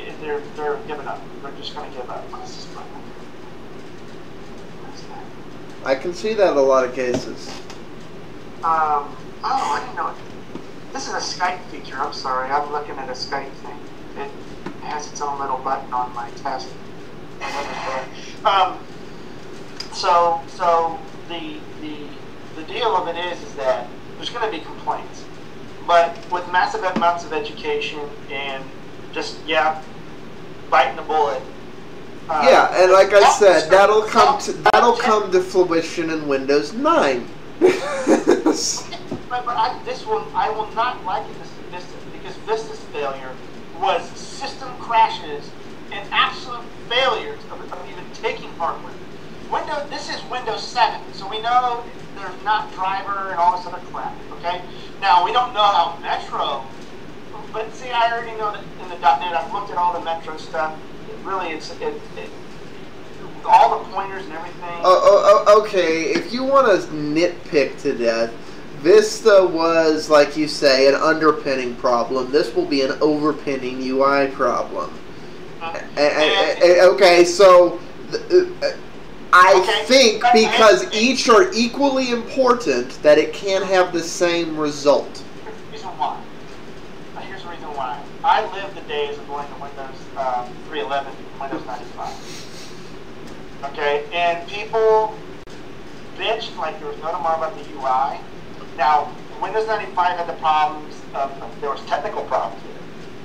they're giving up. They're just going to give up. I can see that in a lot of cases. Oh, I didn't know it. This is a Skype feature. I'm sorry. I'm looking at a Skype thing. It has its own little button on my test. So the deal of it is that there's going to be complaints. But with massive amounts of education and just, yeah, biting the bullet. Yeah, and like I said, that'll come to fruition in Windows 9. but I will not liken this to Vista, because Vista's failure was system crashes and absolute failures of even taking hardware. This is Windows 7, so we know there's not driver and all this other crap, okay? Now, we don't know how Metro, but see, I already know that in the .NET, I've looked at all the Metro stuff. It really, all the pointers and everything. Okay, if you want to nitpick to death, Vista was, like you say, an underpinning problem. This will be an overpinning UI problem. Okay, so... I think because each are equally important that it can't have the same result. Here's the reason why. Here's the reason why. I lived the days of going to Windows 3.11 and Windows 95. Okay? And people bitched like there was no tomorrow about the UI. Now, Windows 95 had the problems of there was technical problems there.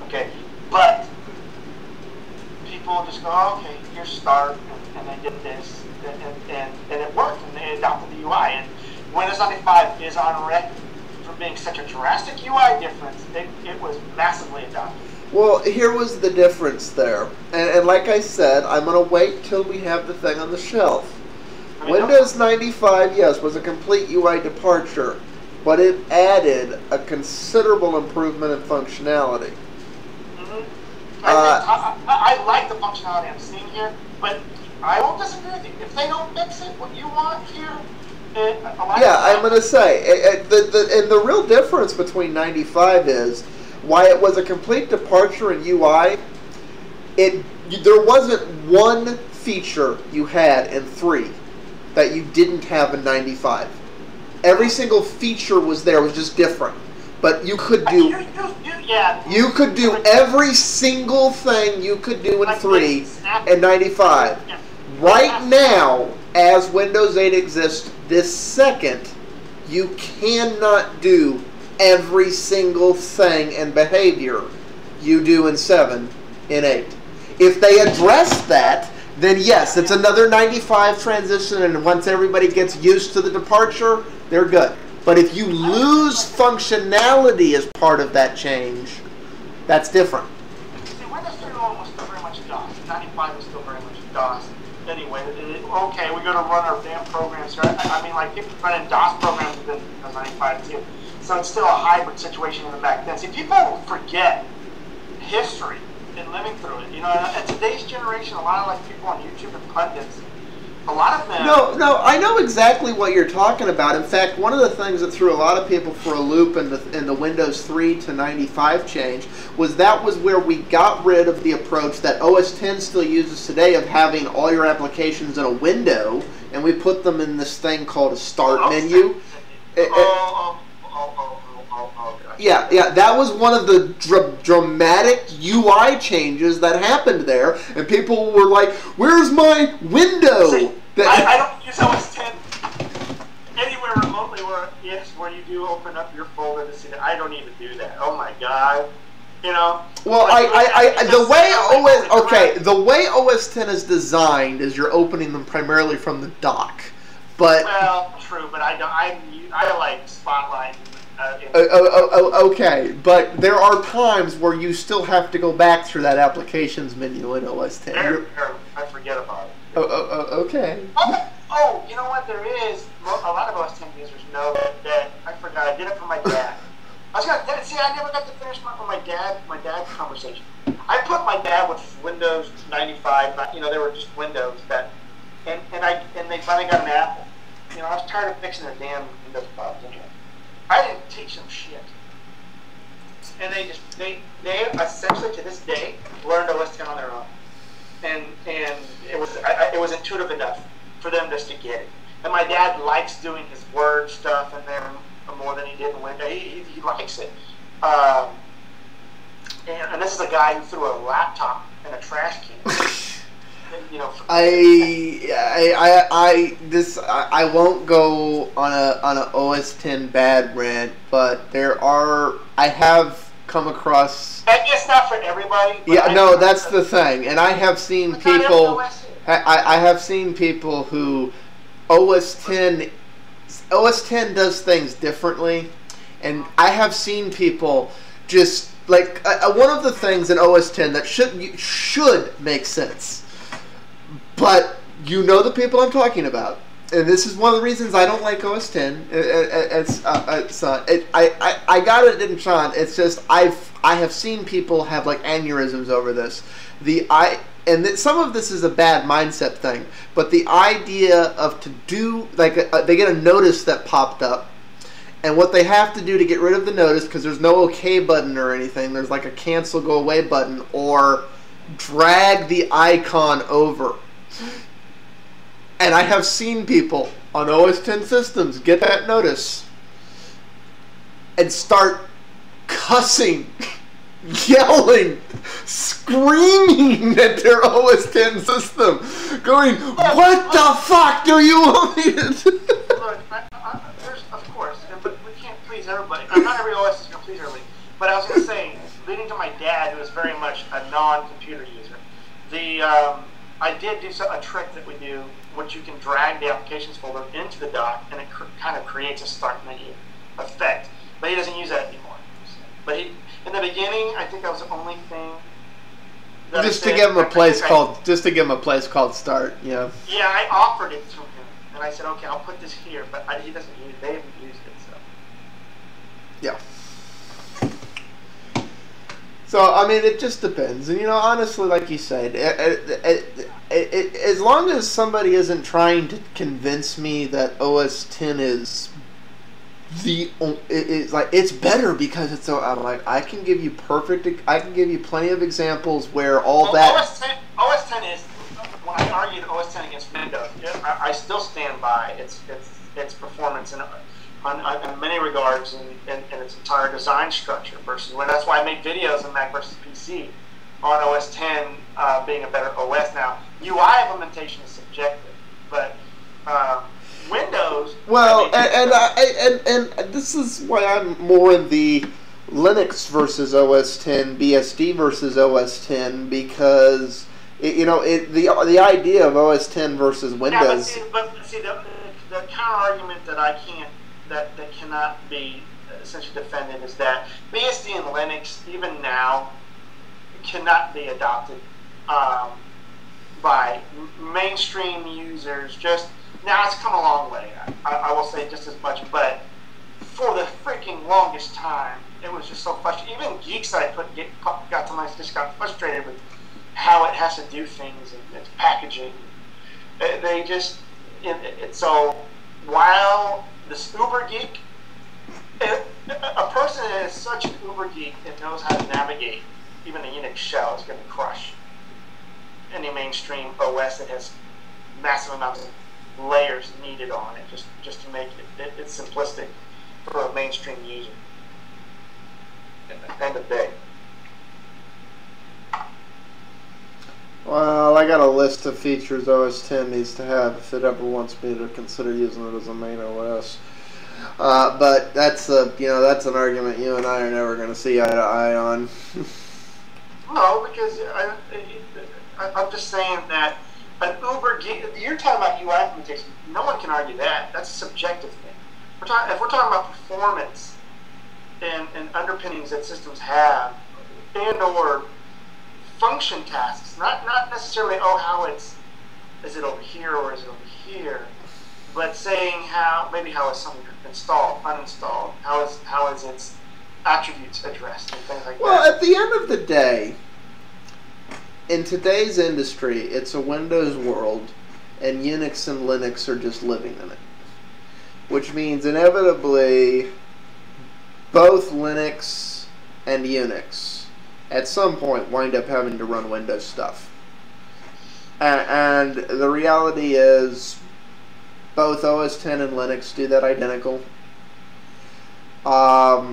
Okay? But people just go, oh, okay, here's Start, and they did this. And it worked, and they adopted the UI. And Windows 95 is on record for being such a drastic UI difference, it was massively adopted. Well, here was the difference there. And like I said, I'm going to wait till we have the thing on the shelf. I mean, Windows 95, yes, was a complete UI departure, but it added a considerable improvement in functionality. Mm-hmm. I like the functionality I'm seeing here, but... I won't disagree with you. If they don't fix it, what you want here... Yeah, I'm going to say, and the real difference between 95 is, why it was a complete departure in UI, there wasn't one feature you had in 3 that you didn't have in 95. Every single feature was there, was just different. But you could do... You could do every single thing you could do in 3 and 95. Right now, as Windows 8 exists this second, you cannot do every single thing and behavior you do in 7 and 8. If they address that, then yes, it's another 95 transition, and once everybody gets used to the departure, they're good. But if you lose functionality as part of that change, that's different. See, Windows 2.0 was still very much DOS. 95 was still very much DOS. Anyway, okay, we're going to run our damn programs here. I mean, like, people running DOS programs in 95 too. So it's still a hybrid situation in the back then. See, people forget history and living through it. You know, at today's generation, a lot of like people on YouTube and pundits, a lot of them. No, I know exactly what you're talking about. In fact, one of the things that threw a lot of people for a loop in the Windows 3 to 95 change was that was where we got rid of the approach that OS X still uses today of having all your applications in a window, and we put them in this thing called a start menu. Yeah, that was one of the dramatic UI changes that happened there, and people were like, "Where's my window?" See, I don't use OS X anywhere remotely where you do open up your folder to see that. I don't even do that. Oh my god, you know. Well, the way OS X is designed is you're opening them primarily from the dock, but well, true, but I like Spotlight. Okay, but there are times where you still have to go back through that applications menu in OS X. I forget about it. Okay. Oh, you know what? There is a lot of OS X users know that I forgot. I did it for my dad. I never got to finish my dad's conversation. I put my dad with Windows 95. You know, they were just Windows and they finally got an Apple. You know, I was tired of fixing their damn Windows problems anyway. I didn't teach them shit, and they essentially to this day learned OS X on their own, and it was intuitive enough for them just to get it. And my dad likes doing his Word stuff in there more than he did in Windows. He likes it. And this is a guy who threw a laptop in a trash can. You know, I won't go on a OS X bad rant, but I have come across. I guess not for everybody. Yeah, no, that's the thing, and I have seen people. I have seen people who OS X does things differently, and I have seen people just like one of the things in OS X that should make sense. But you know the people I'm talking about, and this is one of the reasons I don't like OS X. I got it in Sean. It's just I have seen people have like aneurysms over this. Some of this is a bad mindset thing, but the idea of they get a notice that popped up, and what they have to do to get rid of the notice, because there's no OK button or anything. There's like a cancel go away button or drag the icon over. And I have seen people on OS X systems get that notice and start cussing, yelling, screaming at their OS X system, going, "What the fuck do you want me to do?" Look, of course, but we can't please everybody. Not every OS is going to please everybody. But I was going to say, leading to my dad, who is very much a non-computer user, I did do a trick that we do, which you can drag the applications folder into the dock, and it kind of creates a start menu effect. But he doesn't use that anymore. But in the beginning, I think that was the only thing. Just to give him a place called start. Yeah. Yeah, I offered it to him, and I said, okay, I'll put this here, but he doesn't use it. They haven't used it, so. Yeah. So I mean, it just depends, and you know, honestly, like you said, as long as somebody isn't trying to convince me that OS X is it's better because it's so, I'm like, I can give you plenty of examples where OS X is. When I argued OS X against Windows, I still stand by its performance and. In many regards, in its entire design structure versus Windows. That's why I made videos on Mac versus PC on OS X being a better OS. Now, UI implementation is subjective, but Windows. Well, and this is why I'm more in the Linux versus OS X, BSD versus OS X, because the idea of OS X versus Windows. Yeah, but see the counter argument that I can't that cannot be essentially defended is that BSD and Linux, even now, cannot be adopted by mainstream users. Just now, it's come a long way. I will say just as much, but for the freaking longest time, it was just so frustrating. Even geeks that I got to Linux just got frustrated with how it has to do things and its packaging. They just so while this uber geek, a person that is such an uber geek that knows how to navigate even a Unix shell is going to crush any mainstream OS that has massive amounts of layers needed on it just to make it simplistic for a mainstream user. End of day. Well, I got a list of features OS X needs to have if it ever wants me to consider using it as a main OS. But that's that's an argument you and I are never going to see eye to eye on. No, because I'm just saying that an uber geek, you're talking about UI implementation. No one can argue that. That's a subjective thing. If we're talking about performance and underpinnings that systems have, and/or function tasks, not necessarily how is it over here or is it over here, but saying how is something installed, uninstalled, how is its attributes addressed, and things like that. Well, at the end of the day, in today's industry, it's a Windows world, and Unix and Linux are just living in it. Which means, inevitably, both Linux and Unix, at some point, wind up having to run Windows stuff. And the reality is, both OS X and Linux do that identical. A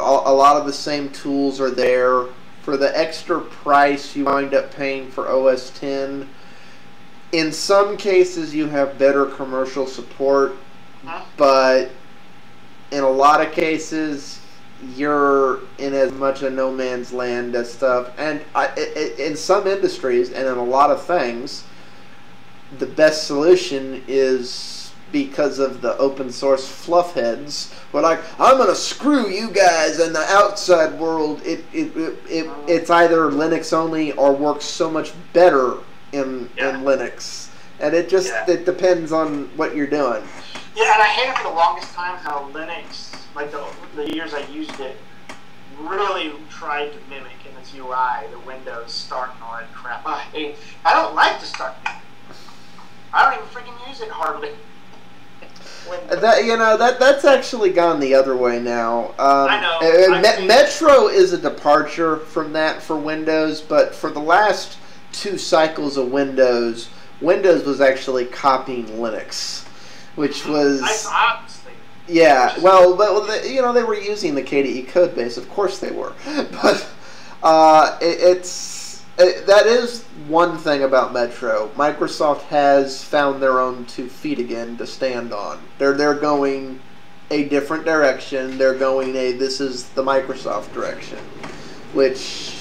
lot of the same tools are there. For the extra price you wind up paying for OS X, in some cases you have better commercial support, but in a lot of cases you're in as much a no man's land as stuff. And in some industries and in a lot of things, the best solution is, because of the open source fluffheads, we're like, I'm gonna screw you guys in the outside world. It's either Linux only or works so much better in Linux, and it depends on what you're doing. Yeah, and I hated for the longest time how Linux, like the years I used it, really tried to mimic in its UI the Windows start and all that crap. I don't like to start. I don't even freaking use it hardly. That's actually gone the other way now. I know. Metro is a departure from that for Windows, but for the last two cycles of Windows, Windows was actually copying Linux, which was obviously. Yeah. Well, they were using the KDE code base, of course they were, but that is one thing about Metro. Microsoft has found their own 2 feet again to stand on. They're going a different direction. They're going this is the Microsoft direction, which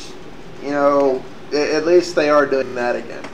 at least they are doing that again.